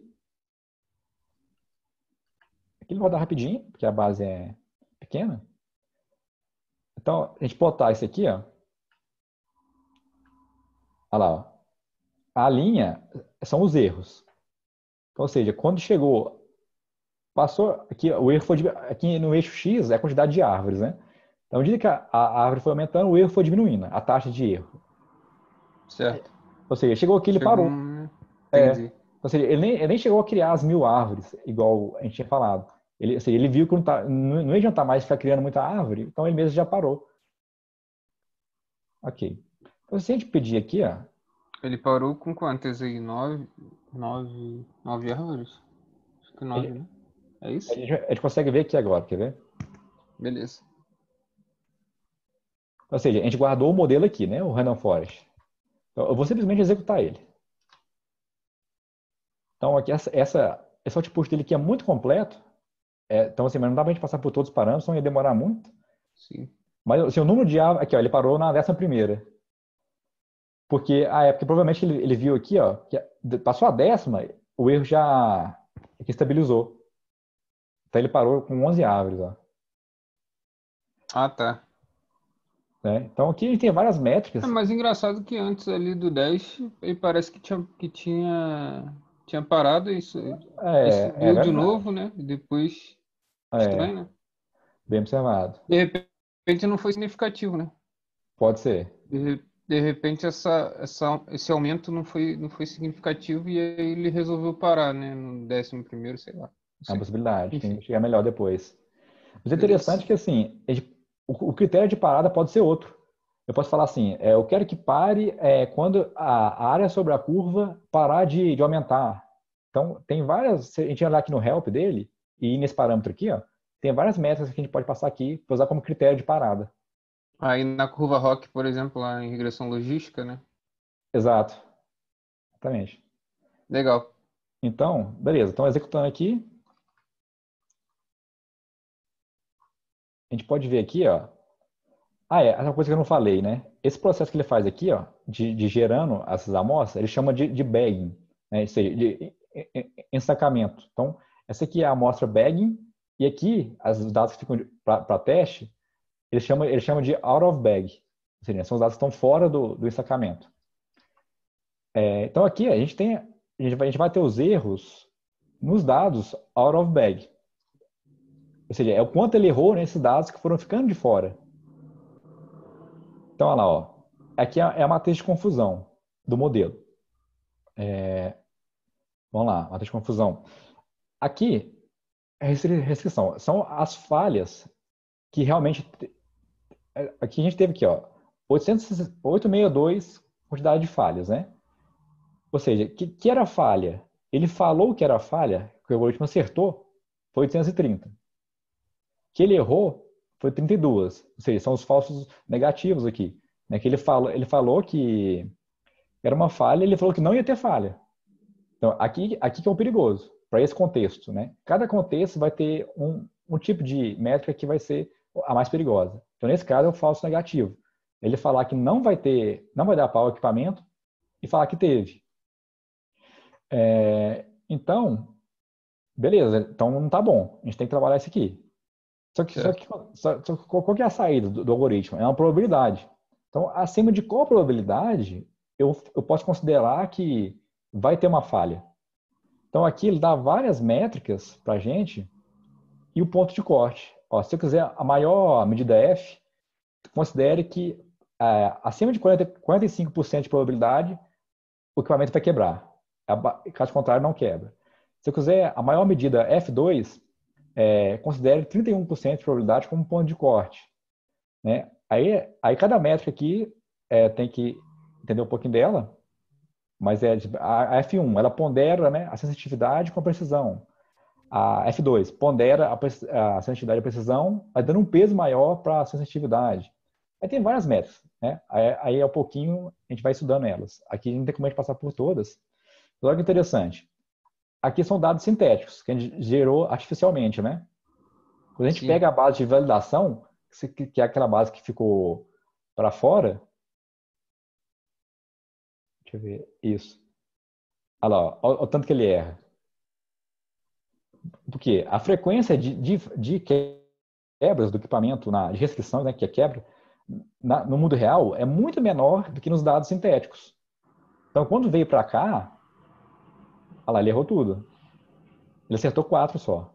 Aqui ele roda rapidinho, porque a base é pequena. Então, a gente botar isso aqui, ó. Olha lá, ó. A linha são os erros. Então, ou seja, quando chegou, passou, aqui o erro foi, aqui no eixo X é a quantidade de árvores, né? Então, à medida que a árvore foi aumentando, o erro foi diminuindo, a taxa de erro. Certo. Ou seja, chegou aqui, ele parou. Entendi. Ou seja, ele nem chegou a criar as 1000 árvores, igual a gente tinha falado. Ou seja, ele viu que não ia adiantar mais ficar criando muita árvore, então ele mesmo já parou. Ok. Então, se a gente pedir aqui, ó, ele parou com quantas aí? 9 árvores? Acho que 9, né? É isso? A gente consegue ver aqui agora, quer ver? Beleza. Ou seja, a gente guardou o modelo aqui, né? O Random Forest. Então, eu vou simplesmente executar ele. Então, aqui, esse output dele aqui é muito completo. Então, assim, mas não dá pra gente passar por todos os parâmetros, senão ia demorar muito. Sim. Mas, assim, o número de árvores... Aqui, ó, ele parou na 11ª. Porque a época, provavelmente, ele viu aqui, ó, que passou a 10ª, o erro já estabilizou. Então, ele parou com 11 árvores, ó. Ah, tá. Então, aqui a gente tem várias métricas. É, mas engraçado que antes ali do 10, ele parece que tinha parado isso. Subiu de novo, né? E depois... Estranho, né? Bem observado. De repente, não foi significativo, né? Pode ser. De repente, esse aumento não foi significativo e aí ele resolveu parar, né? No 11º, sei lá. É uma possibilidade, tem que chegar melhor depois. Mas é interessante que, assim, o critério de parada pode ser outro. Eu posso falar assim, eu quero que pare quando a área sobre a curva parar de aumentar. Então, tem várias... Se a gente olhar aqui no help dele e nesse parâmetro aqui, ó, tem várias métricas que a gente pode passar aqui para usar como critério de parada. Aí na curva ROC, por exemplo, lá em regressão logística, né? Exato. Exatamente. Legal. Então, beleza. Então, executando aqui. A gente pode ver aqui, ó. Uma coisa que eu não falei, né? Esse processo que ele faz aqui, ó, de gerando essas amostras, ele chama de bagging, né? Ou seja, de ensacamento. Então, essa aqui é a amostra bagging e aqui, os dados que ficam para teste, ele chama de out of bag, ou seja, são os dados que estão fora do ensacamento. Então aqui a gente vai ter os erros nos dados out of bag, ou seja, é o quanto ele errou nesses dados que foram ficando de fora. Então olha lá, ó, aqui é a matriz de confusão do modelo. Vamos lá, matriz de confusão. Aqui é restrição, são as falhas que realmente... Aqui a gente teve aqui, ó, 862 quantidade de falhas, né? Ou seja, que era falha? Ele falou que era falha, que o algoritmo acertou, foi 830. Que ele errou, foi 32. Ou seja, são os falsos negativos aqui, né? Que ele falou que era uma falha, ele falou que não ia ter falha. Então, aqui que é o perigoso, para esse contexto, né? Cada contexto vai ter um tipo de métrica que vai ser a mais perigosa. Então, nesse caso, é o falso negativo. Ele falar que não vai dar pau ao equipamento e falar que teve. Então, beleza, então não tá bom. A gente tem que trabalhar isso aqui. Só que qual que é a saída do algoritmo? É uma probabilidade. Então, acima de qual probabilidade eu posso considerar que vai ter uma falha? Então, aqui ele dá várias métricas pra gente e o ponto de corte. Ó, se eu quiser a maior medida F, considere que acima de 45% de probabilidade o equipamento vai quebrar. Caso contrário, não quebra. Se eu quiser a maior medida F2, considere 31% de probabilidade como ponto de corte, né? Aí cada métrica aqui tem que entender um pouquinho dela, mas a F1, ela pondera, né, a sensitividade com a precisão. A F2 pondera a sensitividade e a precisão, vai dando um peso maior para a sensitividade. Aí tem várias métricas, né? Aí ao pouquinho a gente vai estudando elas. Aqui não tem como a gente passar por todas. Olha que interessante. Aqui são dados sintéticos, que a gente gerou artificialmente, né? Quando a gente pega a base de validação, que é aquela base que ficou para fora. Deixa eu ver. Isso. Olha lá, olha o tanto que ele erra. Porque a frequência de quebras do equipamento, de restrição, né, que é quebra, no mundo real é muito menor do que nos dados sintéticos. Então, quando veio para cá, olha lá, ele errou tudo. Ele acertou 4 só.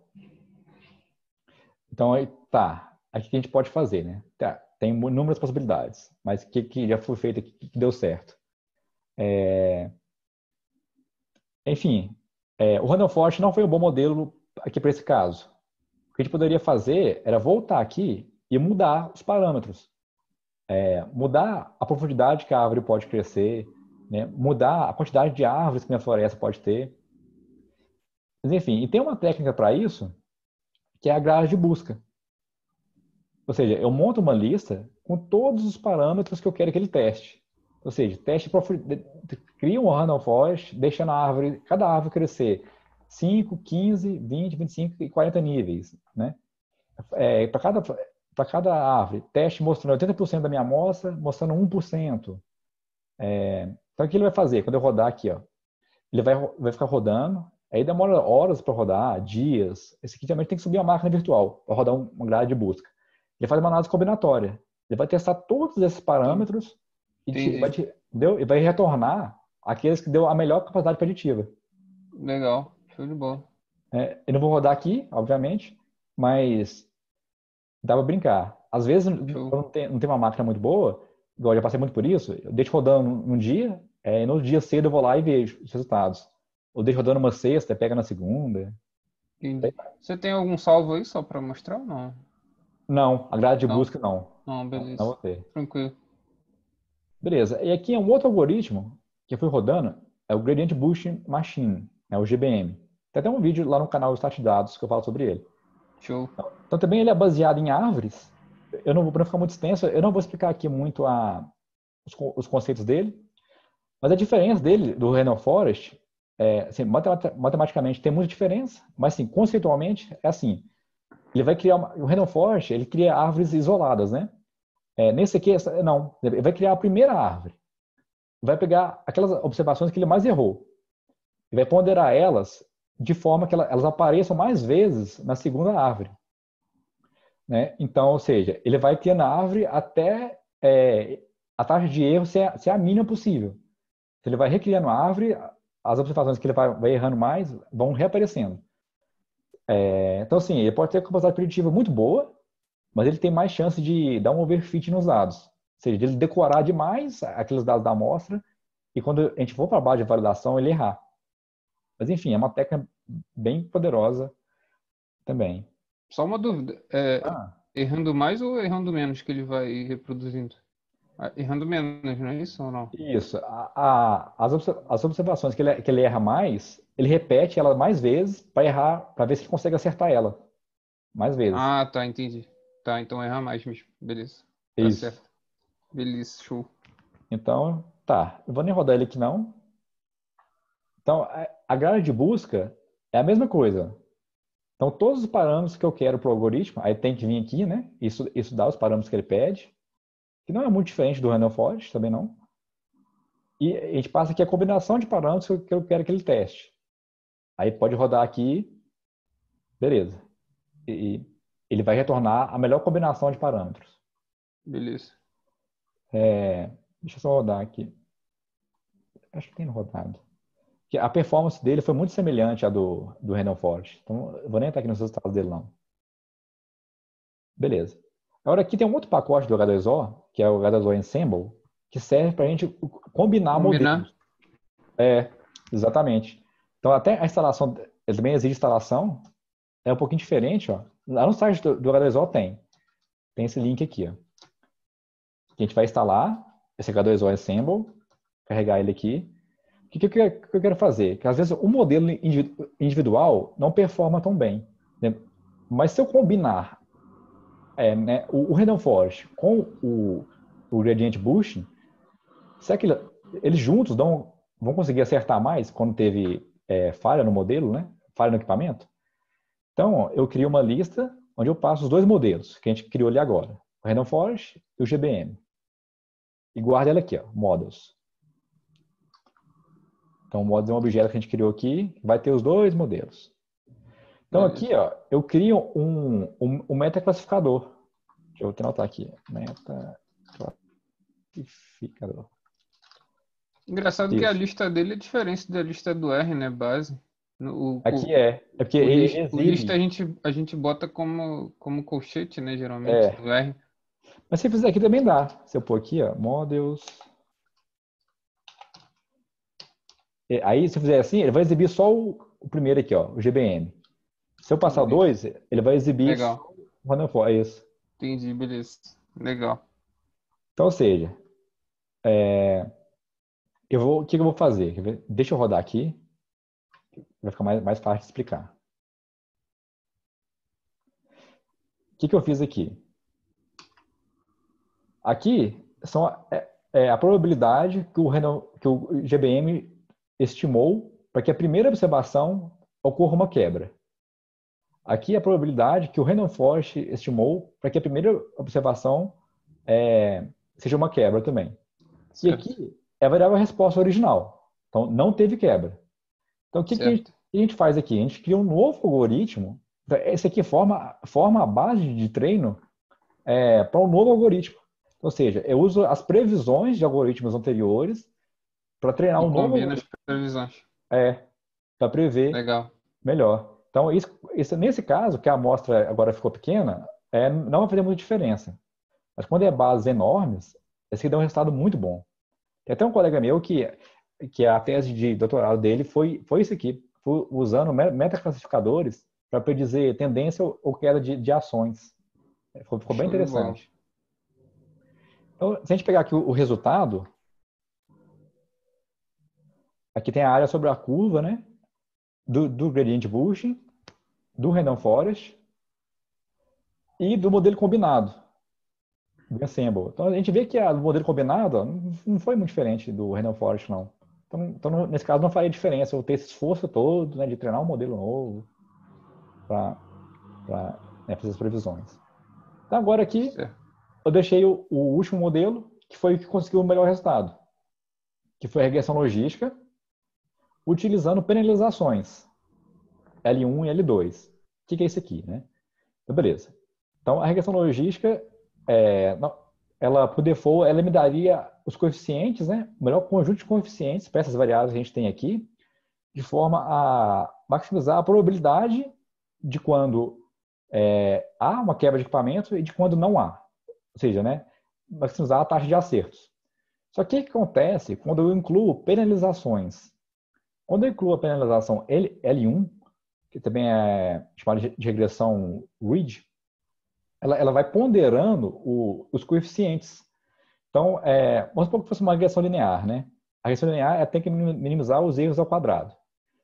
Então, aí, tá. Aqui que a gente pode fazer, né? Tem inúmeras possibilidades, mas o que já foi feito aqui, que deu certo. Enfim, o Random Forest não foi um bom modelo aqui para esse caso. O que a gente poderia fazer era voltar aqui e mudar os parâmetros. Mudar a profundidade que a árvore pode crescer, né? Mudar a quantidade de árvores que minha floresta pode ter. Mas, enfim, e tem uma técnica para isso, que é a grade de busca. Ou seja, eu monto uma lista com todos os parâmetros que eu quero que ele teste. Ou seja, cria um Random Forest, deixando cada árvore crescer 5, 15, 20, 25 e 40 níveis, né? Para cada árvore, teste mostrando 80% da minha amostra, mostrando 1%. Então, o que ele vai fazer? Quando eu rodar aqui, ó, ele vai ficar rodando, aí demora horas para rodar, dias. Esse aqui também tem que subir a máquina virtual para rodar uma grade de busca. Ele faz uma análise combinatória. Ele vai testar todos esses parâmetros e vai retornar aqueles que deu a melhor capacidade preditiva. Legal, show de bola. Eu não vou rodar aqui, obviamente, mas dá para brincar. Às vezes não tem uma máquina muito boa, igual eu já passei muito por isso, eu deixo rodando um dia, e no dia cedo eu vou lá e vejo os resultados. Eu deixo rodando uma sexta, pega na segunda. Entendi. Você tem algum salvo aí só para mostrar ou não? Não, a grade de busca não. Não, beleza. Não vou ter. Tranquilo. Beleza, e aqui é um outro algoritmo que eu fui rodando, é o Gradient Boosting Machine, é o GBM. Tem até um vídeo lá no canal StatDados que eu falo sobre ele. Show. Então também ele é baseado em árvores. Eu não vou, para não ficar muito extenso, eu não vou explicar aqui muito os conceitos dele, mas a diferença dele, do Random Forest, assim, matematicamente tem muita diferença, mas assim, conceitualmente é assim, ele vai criar, o Random Forest, ele cria árvores isoladas, né? Nesse aqui, não. Ele vai criar a primeira árvore. Vai pegar aquelas observações que ele mais errou. E vai ponderar elas de forma que elas apareçam mais vezes na segunda árvore, né? Então, ou seja, ele vai criando a árvore até a taxa de erro ser a mínima possível. Então, ele vai recriando a árvore, as observações que ele vai errando mais vão reaparecendo. Então, assim, ele pode ter uma capacidade preditiva muito boa, mas ele tem mais chance de dar um overfit nos dados. Ou seja, de ele decorar demais aqueles dados da amostra e quando a gente for para a base de validação, ele errar. Mas, enfim, é uma técnica bem poderosa também. Só uma dúvida. Errando mais ou errando menos que ele vai reproduzindo? Errando menos, não é isso ou não? Isso. As observações que ele erra mais, ele repete ela mais vezes para errar, para ver se ele consegue acertar ela mais vezes. Ah, tá, entendi. Tá, então erra mais mesmo. Beleza. Isso. Tá certo. Beleza, show. Então, Tá, eu vou nem rodar ele aqui não. Então, a grade de busca é a mesma coisa. Então, todos os parâmetros que eu quero para o algoritmo, aí tem que vir aqui, né? Isso, isso dá os parâmetros que ele pede, que não é muito diferente do Random Forest, também não. E a gente passa aqui a combinação de parâmetros que eu quero que ele teste. Aí pode rodar aqui, beleza. E ele vai retornar a melhor combinação de parâmetros. Beleza. É, deixa eu só rodar aqui. Acho que tem rodado. A performance dele foi muito semelhante à do Random Forest. Então, eu vou nem entrar aqui nos resultados dele, não. Beleza. Agora, aqui tem um outro pacote do H2O, que é o H2O Ensemble, que serve para a gente combinar modelos. É, exatamente. Então, até a instalação, ele também exige instalação, é um pouquinho diferente, ó. Lá no site do H2O tem esse link aqui, ó. A gente vai instalar esse H2O Ensemble, carregar ele aqui. O que eu quero fazer? Que às vezes o modelo individual não performa tão bem. Né? Mas se eu combinar né, o Random Forest com o Gradient Boosting, será que eles juntos vão conseguir acertar mais quando teve falha no modelo, né? Falha no equipamento? Então, eu crio uma lista onde eu passo os dois modelos que a gente criou ali agora. O Random Forest e o GBM. E guardo ela aqui, ó, Models. Então, o model é um objeto que a gente criou aqui, vai ter os dois modelos. Então, aqui, ó, eu crio um metaclassificador. Deixa eu anotar aqui. Metaclassificador. Engraçado que a lista dele é diferente da lista do R, né? Base. Aqui é. É porque lista a gente bota como colchete, né? Geralmente, do R. Mas se fizer aqui também dá. Se eu pôr aqui, ó, models. Aí, se eu fizer assim, ele vai exibir só o primeiro aqui, ó, o GBM. Se eu passar dois, ele vai exibir... Legal. O Random Forest, é isso. Entendi, beleza. Legal. Então, ou seja, o que eu vou fazer? Deixa eu rodar aqui. Vai ficar mais fácil de explicar. O que eu fiz aqui? Aqui são a probabilidade que o GBM... estimou para que a primeira observação ocorra uma quebra. Aqui é a probabilidade que o Random Forest estimou para que a primeira observação seja uma quebra também. Certo. E aqui é a variável resposta original. Então, não teve quebra. Então, o que a gente faz aqui? A gente cria um novo algoritmo. Então, esse aqui forma a base de treino para um novo algoritmo. Ou seja, eu uso as previsões de algoritmos anteriores para treinar um novo... para prever. Legal. Melhor. Então, nesse caso, que a amostra agora ficou pequena, não vai fazer muita diferença. Mas quando bases enormes, esse aqui dá um resultado muito bom. Tem até um colega meu que a tese de doutorado dele foi isso aqui, foi usando metaclassificadores para predizer tendência ou queda de ações. Ficou bem interessante. Então, se a gente pegar aqui o resultado... Aqui tem a área sobre a curva, né? Do Gradient Boosting, do Random Forest e do modelo combinado. Do Ensemble. Então, a gente vê que o modelo combinado não foi muito diferente do Random Forest, não. Então, nesse caso, não faria diferença eu ter esse esforço todo, né, de treinar um modelo novo para fazer as previsões. Então, agora aqui, eu deixei o último modelo, que foi o que conseguiu o melhor resultado, que foi a regressão logística, utilizando penalizações L1 e L2. O que é isso aqui, né? Então, beleza. Então, a regressão logística, ela, por default, ela me daria os coeficientes, né? O melhor conjunto de coeficientes para essas variáveis que a gente tem aqui, de forma a maximizar a probabilidade de quando há uma quebra de equipamento e de quando não há. Ou seja, né? Maximizar a taxa de acertos. Só que o que acontece quando eu incluo penalizações? Quando eu incluo a penalização L1, que também é chamada de regressão Ridge, ela vai ponderando os coeficientes. Então, vamos supor que fosse uma regressão linear, né? A regressão linear tem que minimizar os erros ao quadrado.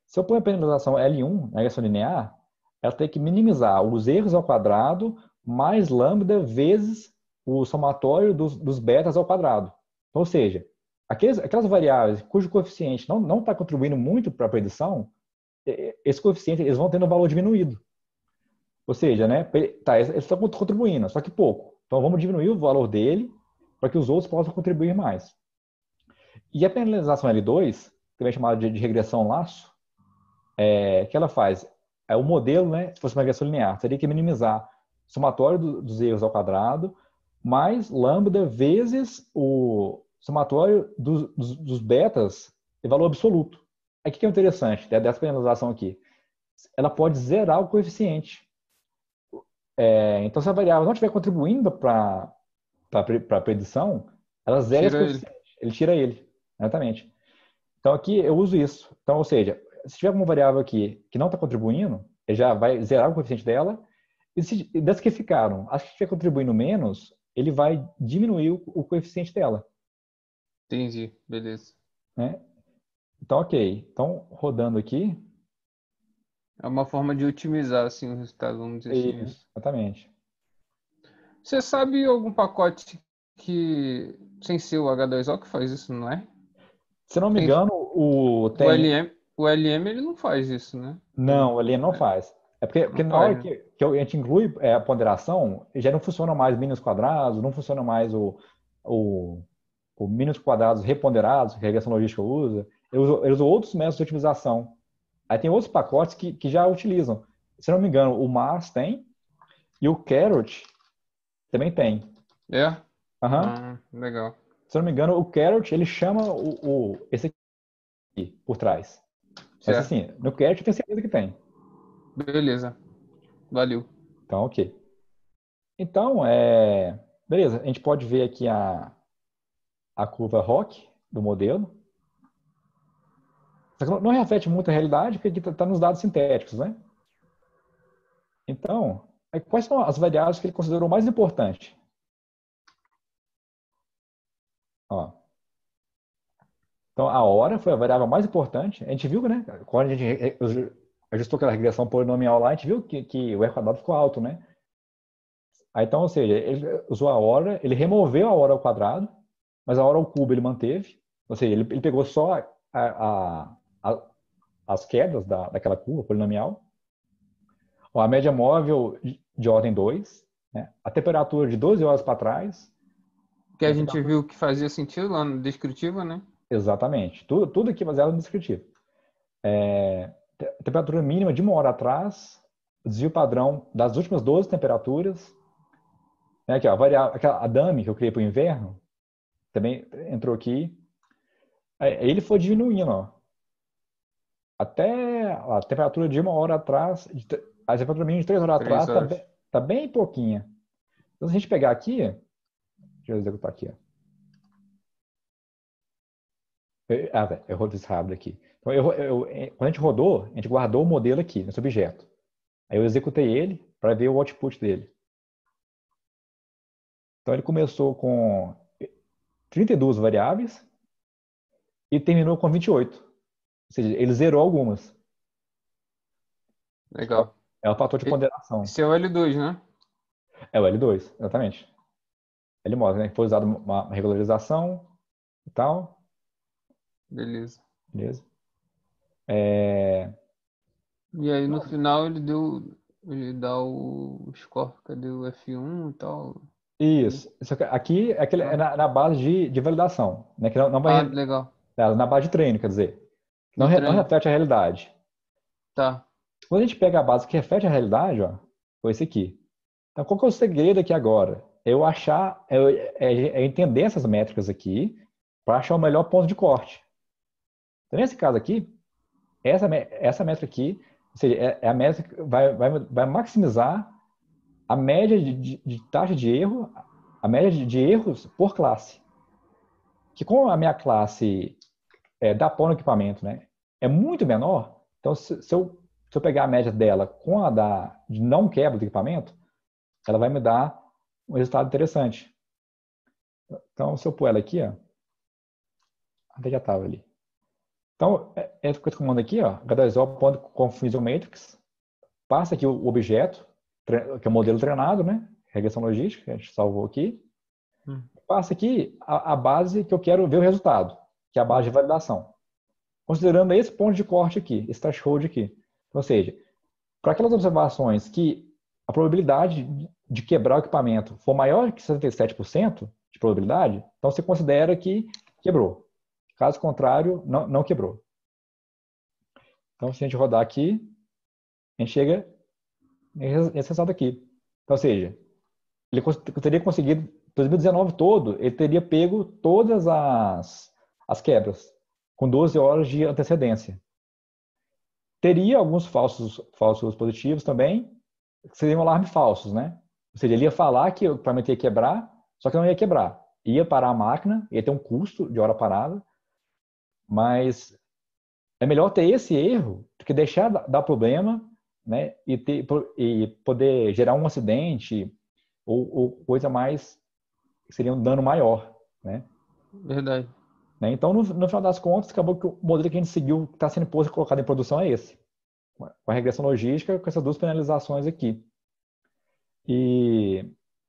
Se eu pôr a penalização L1 na regressão linear, ela tem que minimizar os erros ao quadrado mais lambda vezes o somatório dos betas ao quadrado. Então, ou seja, Aquelas variáveis cujo coeficiente não está contribuindo muito para a predição, esse coeficiente eles vão tendo um valor diminuído. Ou seja, né, tá, eles estão contribuindo, só que pouco. Então vamos diminuir o valor dele para que os outros possam contribuir mais. E a penalização L2, também chamada de regressão laço, que ela faz? O modelo, né, se fosse uma regressão linear, teria que minimizar o somatório dos erros ao quadrado mais lambda vezes o somatório dos betas em valor absoluto. Aí o que é interessante dessa penalização aqui? Ela pode zerar o coeficiente. Então, se a variável não estiver contribuindo para a predição, ela zera esse coeficiente. Ele tira ele, exatamente. Então, aqui eu uso isso. Então, ou seja, se tiver alguma variável aqui que não está contribuindo, ele já vai zerar o coeficiente dela. E se das que ficaram, as que estiver contribuindo menos, ele vai diminuir o coeficiente dela. Entendi, beleza. Né? Então, ok. Então, rodando aqui. É uma forma de otimizar assim, o resultado, vamos dizer assim. Exatamente. Você sabe algum pacote que, sem ser o H2O, que faz isso, não é? Se não me engano, o LM ele não faz isso, né? Não, o LM não faz. É porque na hora que a gente inclui a ponderação, já não funciona mais mínimos quadrados, não funciona mais o mínimos quadrados reponderados, que a regressão logística usa. Eu uso outros métodos de otimização. Aí tem outros pacotes que já utilizam. Se não me engano, o Mars tem e o Caret também tem. É? Aham. Uhum. Legal. Se não me engano, o Caret, ele chama esse aqui por trás. Certo. Mas assim, no Caret eu tenho certeza que tem. Beleza. Valeu. Então, ok. Então, beleza. A gente pode ver aqui a curva ROC do modelo. Só que não reflete muito a realidade, porque aqui está nos dados sintéticos, né? Então, quais são as variáveis que ele considerou mais importantes? Ó. Então, a hora foi a variável mais importante. A gente viu, né? Quando a gente ajustou aquela regressão polinomial lá, a gente viu que o R quadrado ficou alto, né? Aí, então, ou seja, ele usou a hora, ele removeu a hora ao quadrado, mas a hora ao cubo ele manteve. Ou seja, ele pegou só as quedas daquela curva polinomial. A média móvel de ordem 2, né? A temperatura de 12 horas para trás. Que a gente viu que fazia sentido lá no descritivo, né? Exatamente. Tudo aqui baseado no descritivo. Temperatura mínima de 1 hora atrás, o desvio padrão das últimas 12 temperaturas. Né? Aqui, ó, aquela dummy que eu criei para o inverno, também entrou aqui. Aí ele foi diminuindo, ó. Até a temperatura de 1 hora atrás, a temperatura mínima de 3 horas atrás tá bem pouquinha. Então, se a gente pegar aqui, deixa eu executar aqui, ó. Eu rodo isso rápido aqui. Então, quando a gente rodou, a gente guardou o modelo aqui, nesse objeto. Aí eu executei ele para ver o output dele. Então, ele começou com 32 variáveis. E terminou com 28. Ou seja, ele zerou algumas. Legal. É o fator de ponderação. Esse é o L2, né? É o L2, exatamente. Ele mostra, né? Foi usado uma regularização e tal. Beleza. E aí no final ele dá o score, cadê o F1 e tal? Isso. Aqui é na base de validação. Né? Que não vai... legal. Na base de treino, quer dizer. Não reflete a realidade. Tá. Quando a gente pega a base que reflete a realidade, ó, foi esse aqui. Então, qual que é o segredo aqui agora? Eu entender essas métricas aqui para achar o melhor ponto de corte. Então, nesse caso aqui, essa métrica aqui, ou seja, é a métrica que vai maximizar a média de taxa de erro, a média de erros por classe. Que como a minha classe dá pau no equipamento, né, é muito menor, então se eu pegar a média dela com a de não quebra do equipamento, ela vai me dar um resultado interessante. Então, se eu pôr ela aqui, ó, até já estava ali. Então, esse comando aqui, ó, h2o.conf.isomatrix, passa aqui o objeto, que é o modelo treinado, né, regressão logística, a gente salvou aqui. passa aqui a base que eu quero ver o resultado, que é a base de validação. Considerando esse ponto de corte aqui, esse threshold aqui. Ou seja, para aquelas observações que a probabilidade de quebrar o equipamento for maior que 67% de probabilidade, então você considera que quebrou. Caso contrário, não quebrou. Então, se a gente rodar aqui, a gente chega nesse resultado aqui. Então, ou seja, ele teria conseguido, 2019 todo, ele teria pego todas as quebras, com 12 horas de antecedência. Teria alguns falsos positivos também, que seriam alarmes falsos, né? Ou seja, ele ia falar que o equipamento ia quebrar, só que não ia quebrar. Ia parar a máquina, ia ter um custo de hora parada, mas é melhor ter esse erro do que deixar dar problema, né? E poder gerar um acidente ou coisa mais, que seria um dano maior, né? Verdade. Né? Então, no final das contas, acabou que o modelo que a gente seguiu, que está sendo posto e colocado em produção é esse. Com a regressão logística, com essas duas penalizações aqui.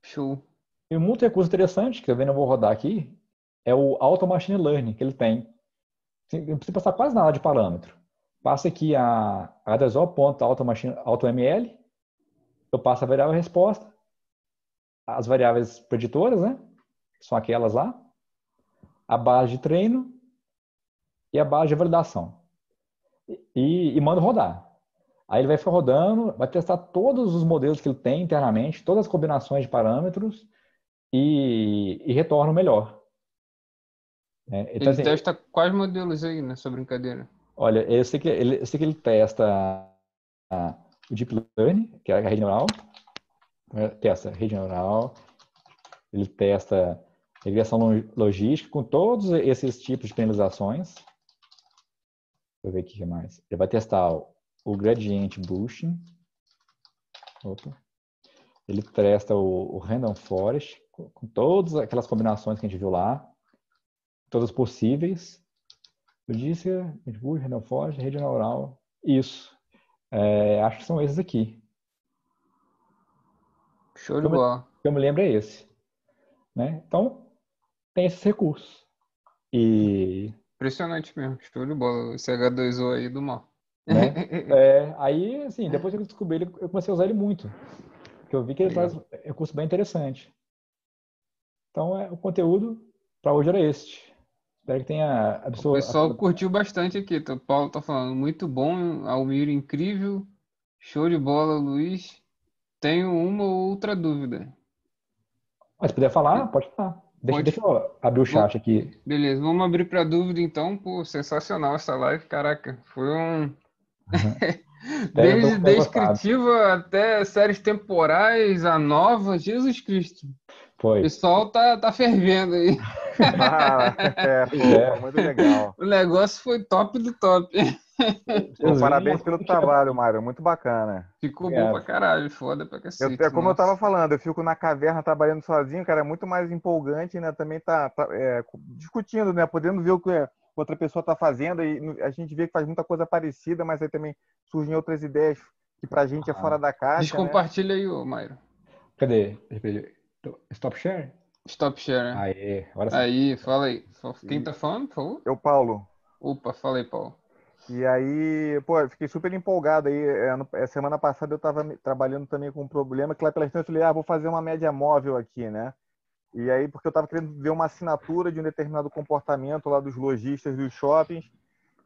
Show. E um outro recurso interessante, que também não vou rodar aqui, é o Auto Machine Learning, que ele tem. Não precisa passar quase nada de parâmetro. Passa aqui a adesor.automl, eu passo a variável resposta, as variáveis preditoras, né? São aquelas lá. A base de treino e a base de validação. E mando rodar. Aí ele vai ficar rodando, vai testar todos os modelos que ele tem internamente, todas as combinações de parâmetros e retorna o melhor. É, então, ele assim, testa quais modelos aí nessa brincadeira? Olha, eu sei que ele testa o Deep Learning, que é a rede neural. Testa rede neural. Ele testa regressão logística com todos esses tipos de penalizações. Deixa eu ver aqui o que mais. Ele vai testar o Gradient Boosting. Opa. Ele testa o Random Forest com todas aquelas combinações que a gente viu lá. Todas possíveis. Logística, Random Forest, rede neural. Isso. É, acho que são esses aqui. Show de bola. Eu me lembro é esse. Né? Então, tem esses recursos. E... impressionante mesmo. Show de bola. Esse H2O aí do mal. Né? Aí, assim, depois que eu descobri ele, eu comecei a usar ele muito. Porque eu vi que ele traz um recurso bem interessante. Então, o conteúdo para hoje era este. Espero que tenha absorvido. O pessoal curtiu bastante aqui. O Paulo tá falando, muito bom. Almir, incrível. Show de bola, Luiz. Tenho uma ou outra dúvida. Mas se puder falar, pode falar. Deixa eu abrir o chat aqui. Beleza, vamos abrir para dúvida então. Pô, sensacional essa live, caraca. Foi desde descritiva até séries temporais, a nova, Jesus Cristo. Foi. O pessoal tá fervendo aí. Pô, muito legal. O negócio foi top do top. Pô, parabéns pelo trabalho, Mário. Muito bacana. Ficou bom pra caralho, foda pra cacete. Como eu tava falando, eu fico na caverna trabalhando sozinho, cara, é muito mais empolgante, né? Também tá discutindo, né? Podendo ver o que outra pessoa tá fazendo e a gente vê que faz muita coisa parecida, mas aí também surgem outras ideias que pra gente é fora da caixa. Descompartilha, né? Aí, ô Mário. Cadê? Stop share? Stop share, né? Aê, agora sim. Aí, fala aí. Quem tá falando, por favor? Eu, Paulo. Opa, fala aí, Paulo. E aí, pô, eu fiquei super empolgado aí. Semana passada eu estava trabalhando também com um problema que lá pelas tantas eu falei, vou fazer uma média móvel aqui, né? E aí, porque eu estava querendo ver uma assinatura de um determinado comportamento lá dos lojistas, dos shoppings,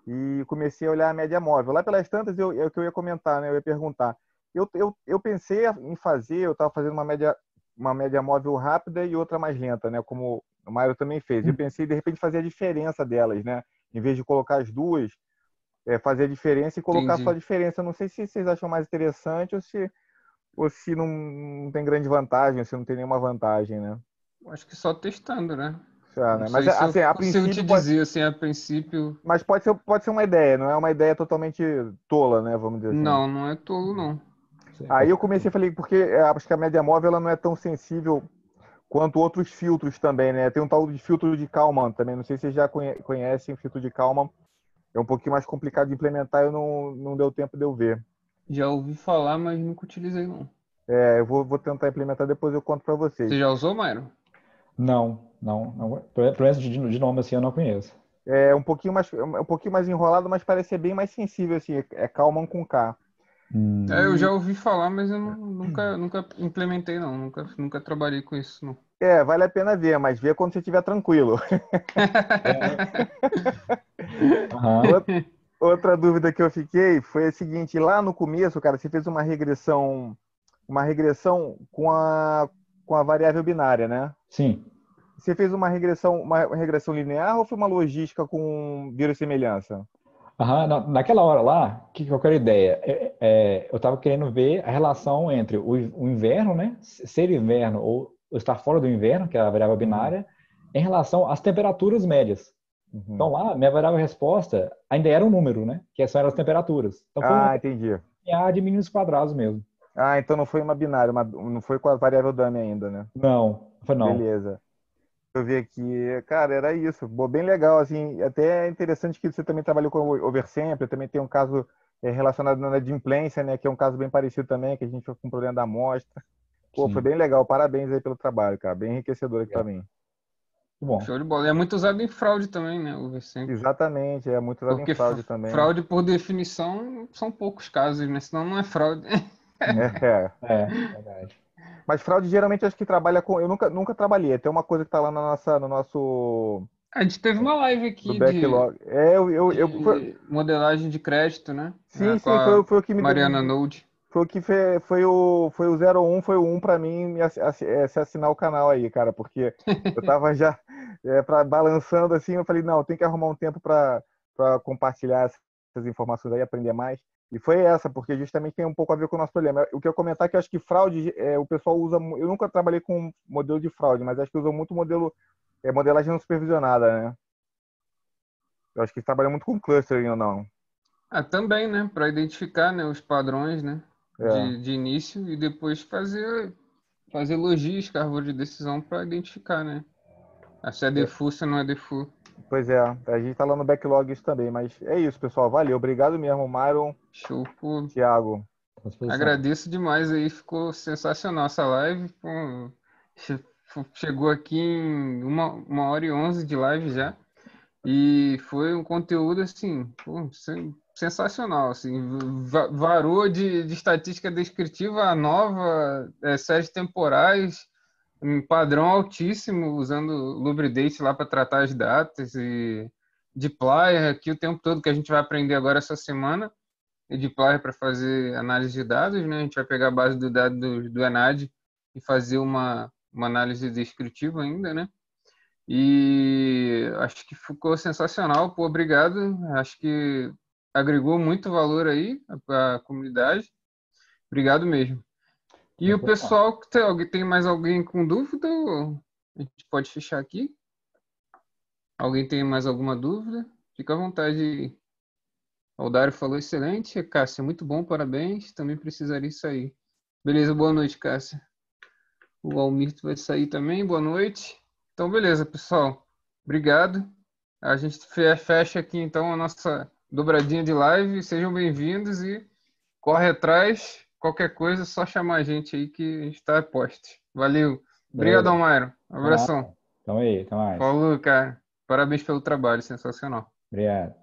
e comecei a olhar a média móvel. Lá pelas tantas, é o que eu ia comentar, né? Eu ia perguntar. Eu pensei em fazer, eu estava fazendo uma média móvel rápida e outra mais lenta, né? Como o Mário também fez. Eu pensei, de repente, fazer a diferença delas, né? Em vez de colocar as duas... fazer a diferença e colocar só a diferença. Eu não sei se vocês acham mais interessante ou se não tem grande vantagem, ou se não tem nenhuma vantagem, né? Acho que só testando, né? Né? Mas assim, a princípio eu te dizer, assim, a princípio... Mas pode ser uma ideia, não é uma ideia totalmente tola, né? Vamos dizer assim. Não é tolo, não. Aí eu comecei, falei, porque acho que a média móvel ela não é tão sensível quanto outros filtros também, né? Tem um tal de filtro de Kalman também, não sei se vocês já conhecem o filtro de Kalman. É um pouquinho mais complicado de implementar, eu não deu tempo de eu ver. Já ouvi falar, mas nunca utilizei, não. Eu vou tentar implementar, depois eu conto pra vocês. Você já usou, Mário? Não, Doença de nome assim eu não conheço. É um pouquinho mais enrolado, mas parece ser bem mais sensível, assim, é Kalman com K. É, eu já ouvi falar, mas eu nunca implementei, não. Nunca trabalhei com isso, não. É, vale a pena ver, mas vê quando você estiver tranquilo. Uhum. Outra dúvida que eu fiquei foi a seguinte: lá no começo, cara, você fez uma regressão com a variável binária, né? Sim. Você fez uma regressão linear ou foi uma logística com biossemelhança? Aham, naquela hora lá, qual que era a ideia? Eu estava querendo ver a relação entre o inverno, né? Ser inverno ou estar fora do inverno, que é a variável binária, em relação às temperaturas médias. Uhum. Então lá, minha variável resposta ainda era um número, né? Que só eram as temperaturas. Então, foi entendi. A de mínimos quadrados mesmo. Ah, então não foi uma binária, não foi com a variável dummy ainda, né? Não, foi não. Beleza. Eu vi aqui, cara, era isso. Bom, bem legal, assim, até é interessante que você também trabalhou com oversample, também tem um caso relacionado na adimplência, né, que é um caso bem parecido também, que a gente ficou com um problema da amostra. Pô, sim, foi bem legal, parabéns aí pelo trabalho, cara, bem enriquecedor aqui pra mim. Bom. Show de bola. É muito usado em fraude também, né, oversample. Exatamente, é muito usado em fraude também. Fraude, por definição, são poucos casos, né, senão não é fraude. É verdade. Mas fraude geralmente acho que trabalha com... Eu nunca trabalhei. Tem uma coisa que tá lá no nosso... A gente teve uma live aqui de... de modelagem de crédito, né? Sim, foi o que me... Mariana Node. Foi o 01, foi o 1 pra mim se assinar o canal aí, cara. Porque eu tava já balançando assim. Eu falei, não, tem que arrumar um tempo pra compartilhar essas informações aí, aprender mais. E foi essa, porque justamente tem um pouco a ver com o nosso problema. O que eu ia comentar é que eu acho que fraude, o pessoal usa... Eu nunca trabalhei com modelo de fraude, mas acho que usa muito modelagem não supervisionada, né? Eu acho que trabalha muito com clustering ou não. Ah, também, né? Para identificar, né, os padrões, né? De início e depois fazer logística, árvore de decisão para identificar, né? Se é default, se não é default. Pois é, a gente tá lá no backlog isso também, mas é isso, pessoal, valeu, obrigado mesmo, Máiron, show, pô. Thiago. Agradeço demais aí, ficou sensacional essa live, pô. Chegou aqui em 1h11 de live já, e foi um conteúdo, assim, pô, sensacional, assim, varou de estatística descritiva a nova, séries temporais, um padrão altíssimo, usando o Lubridate lá para tratar as datas e dplyr aqui o tempo todo, que a gente vai aprender agora essa semana, e dplyr para fazer análise de dados, né? A gente vai pegar a base do dado do ENAD e fazer uma análise descritiva ainda, né? E acho que ficou sensacional, pô, obrigado, acho que agregou muito valor aí para a comunidade, obrigado mesmo. E o pessoal, tem mais alguém com dúvida? A gente pode fechar aqui. Alguém tem mais alguma dúvida? Fica à vontade. O Dário falou excelente. Cássia, muito bom, parabéns. Também precisaria sair. Beleza, boa noite, Cássia. O Almir vai sair também, boa noite. Então, beleza, pessoal. Obrigado. A gente fecha aqui, então, a nossa dobradinha de live. Sejam bem-vindos e corre atrás. Qualquer coisa, só chamar a gente aí que a gente tá a poste. Valeu. Obrigado, Máiron. Um abração. Tamo aí, tamo aí. Falou, cara. Parabéns pelo trabalho, sensacional. Obrigado.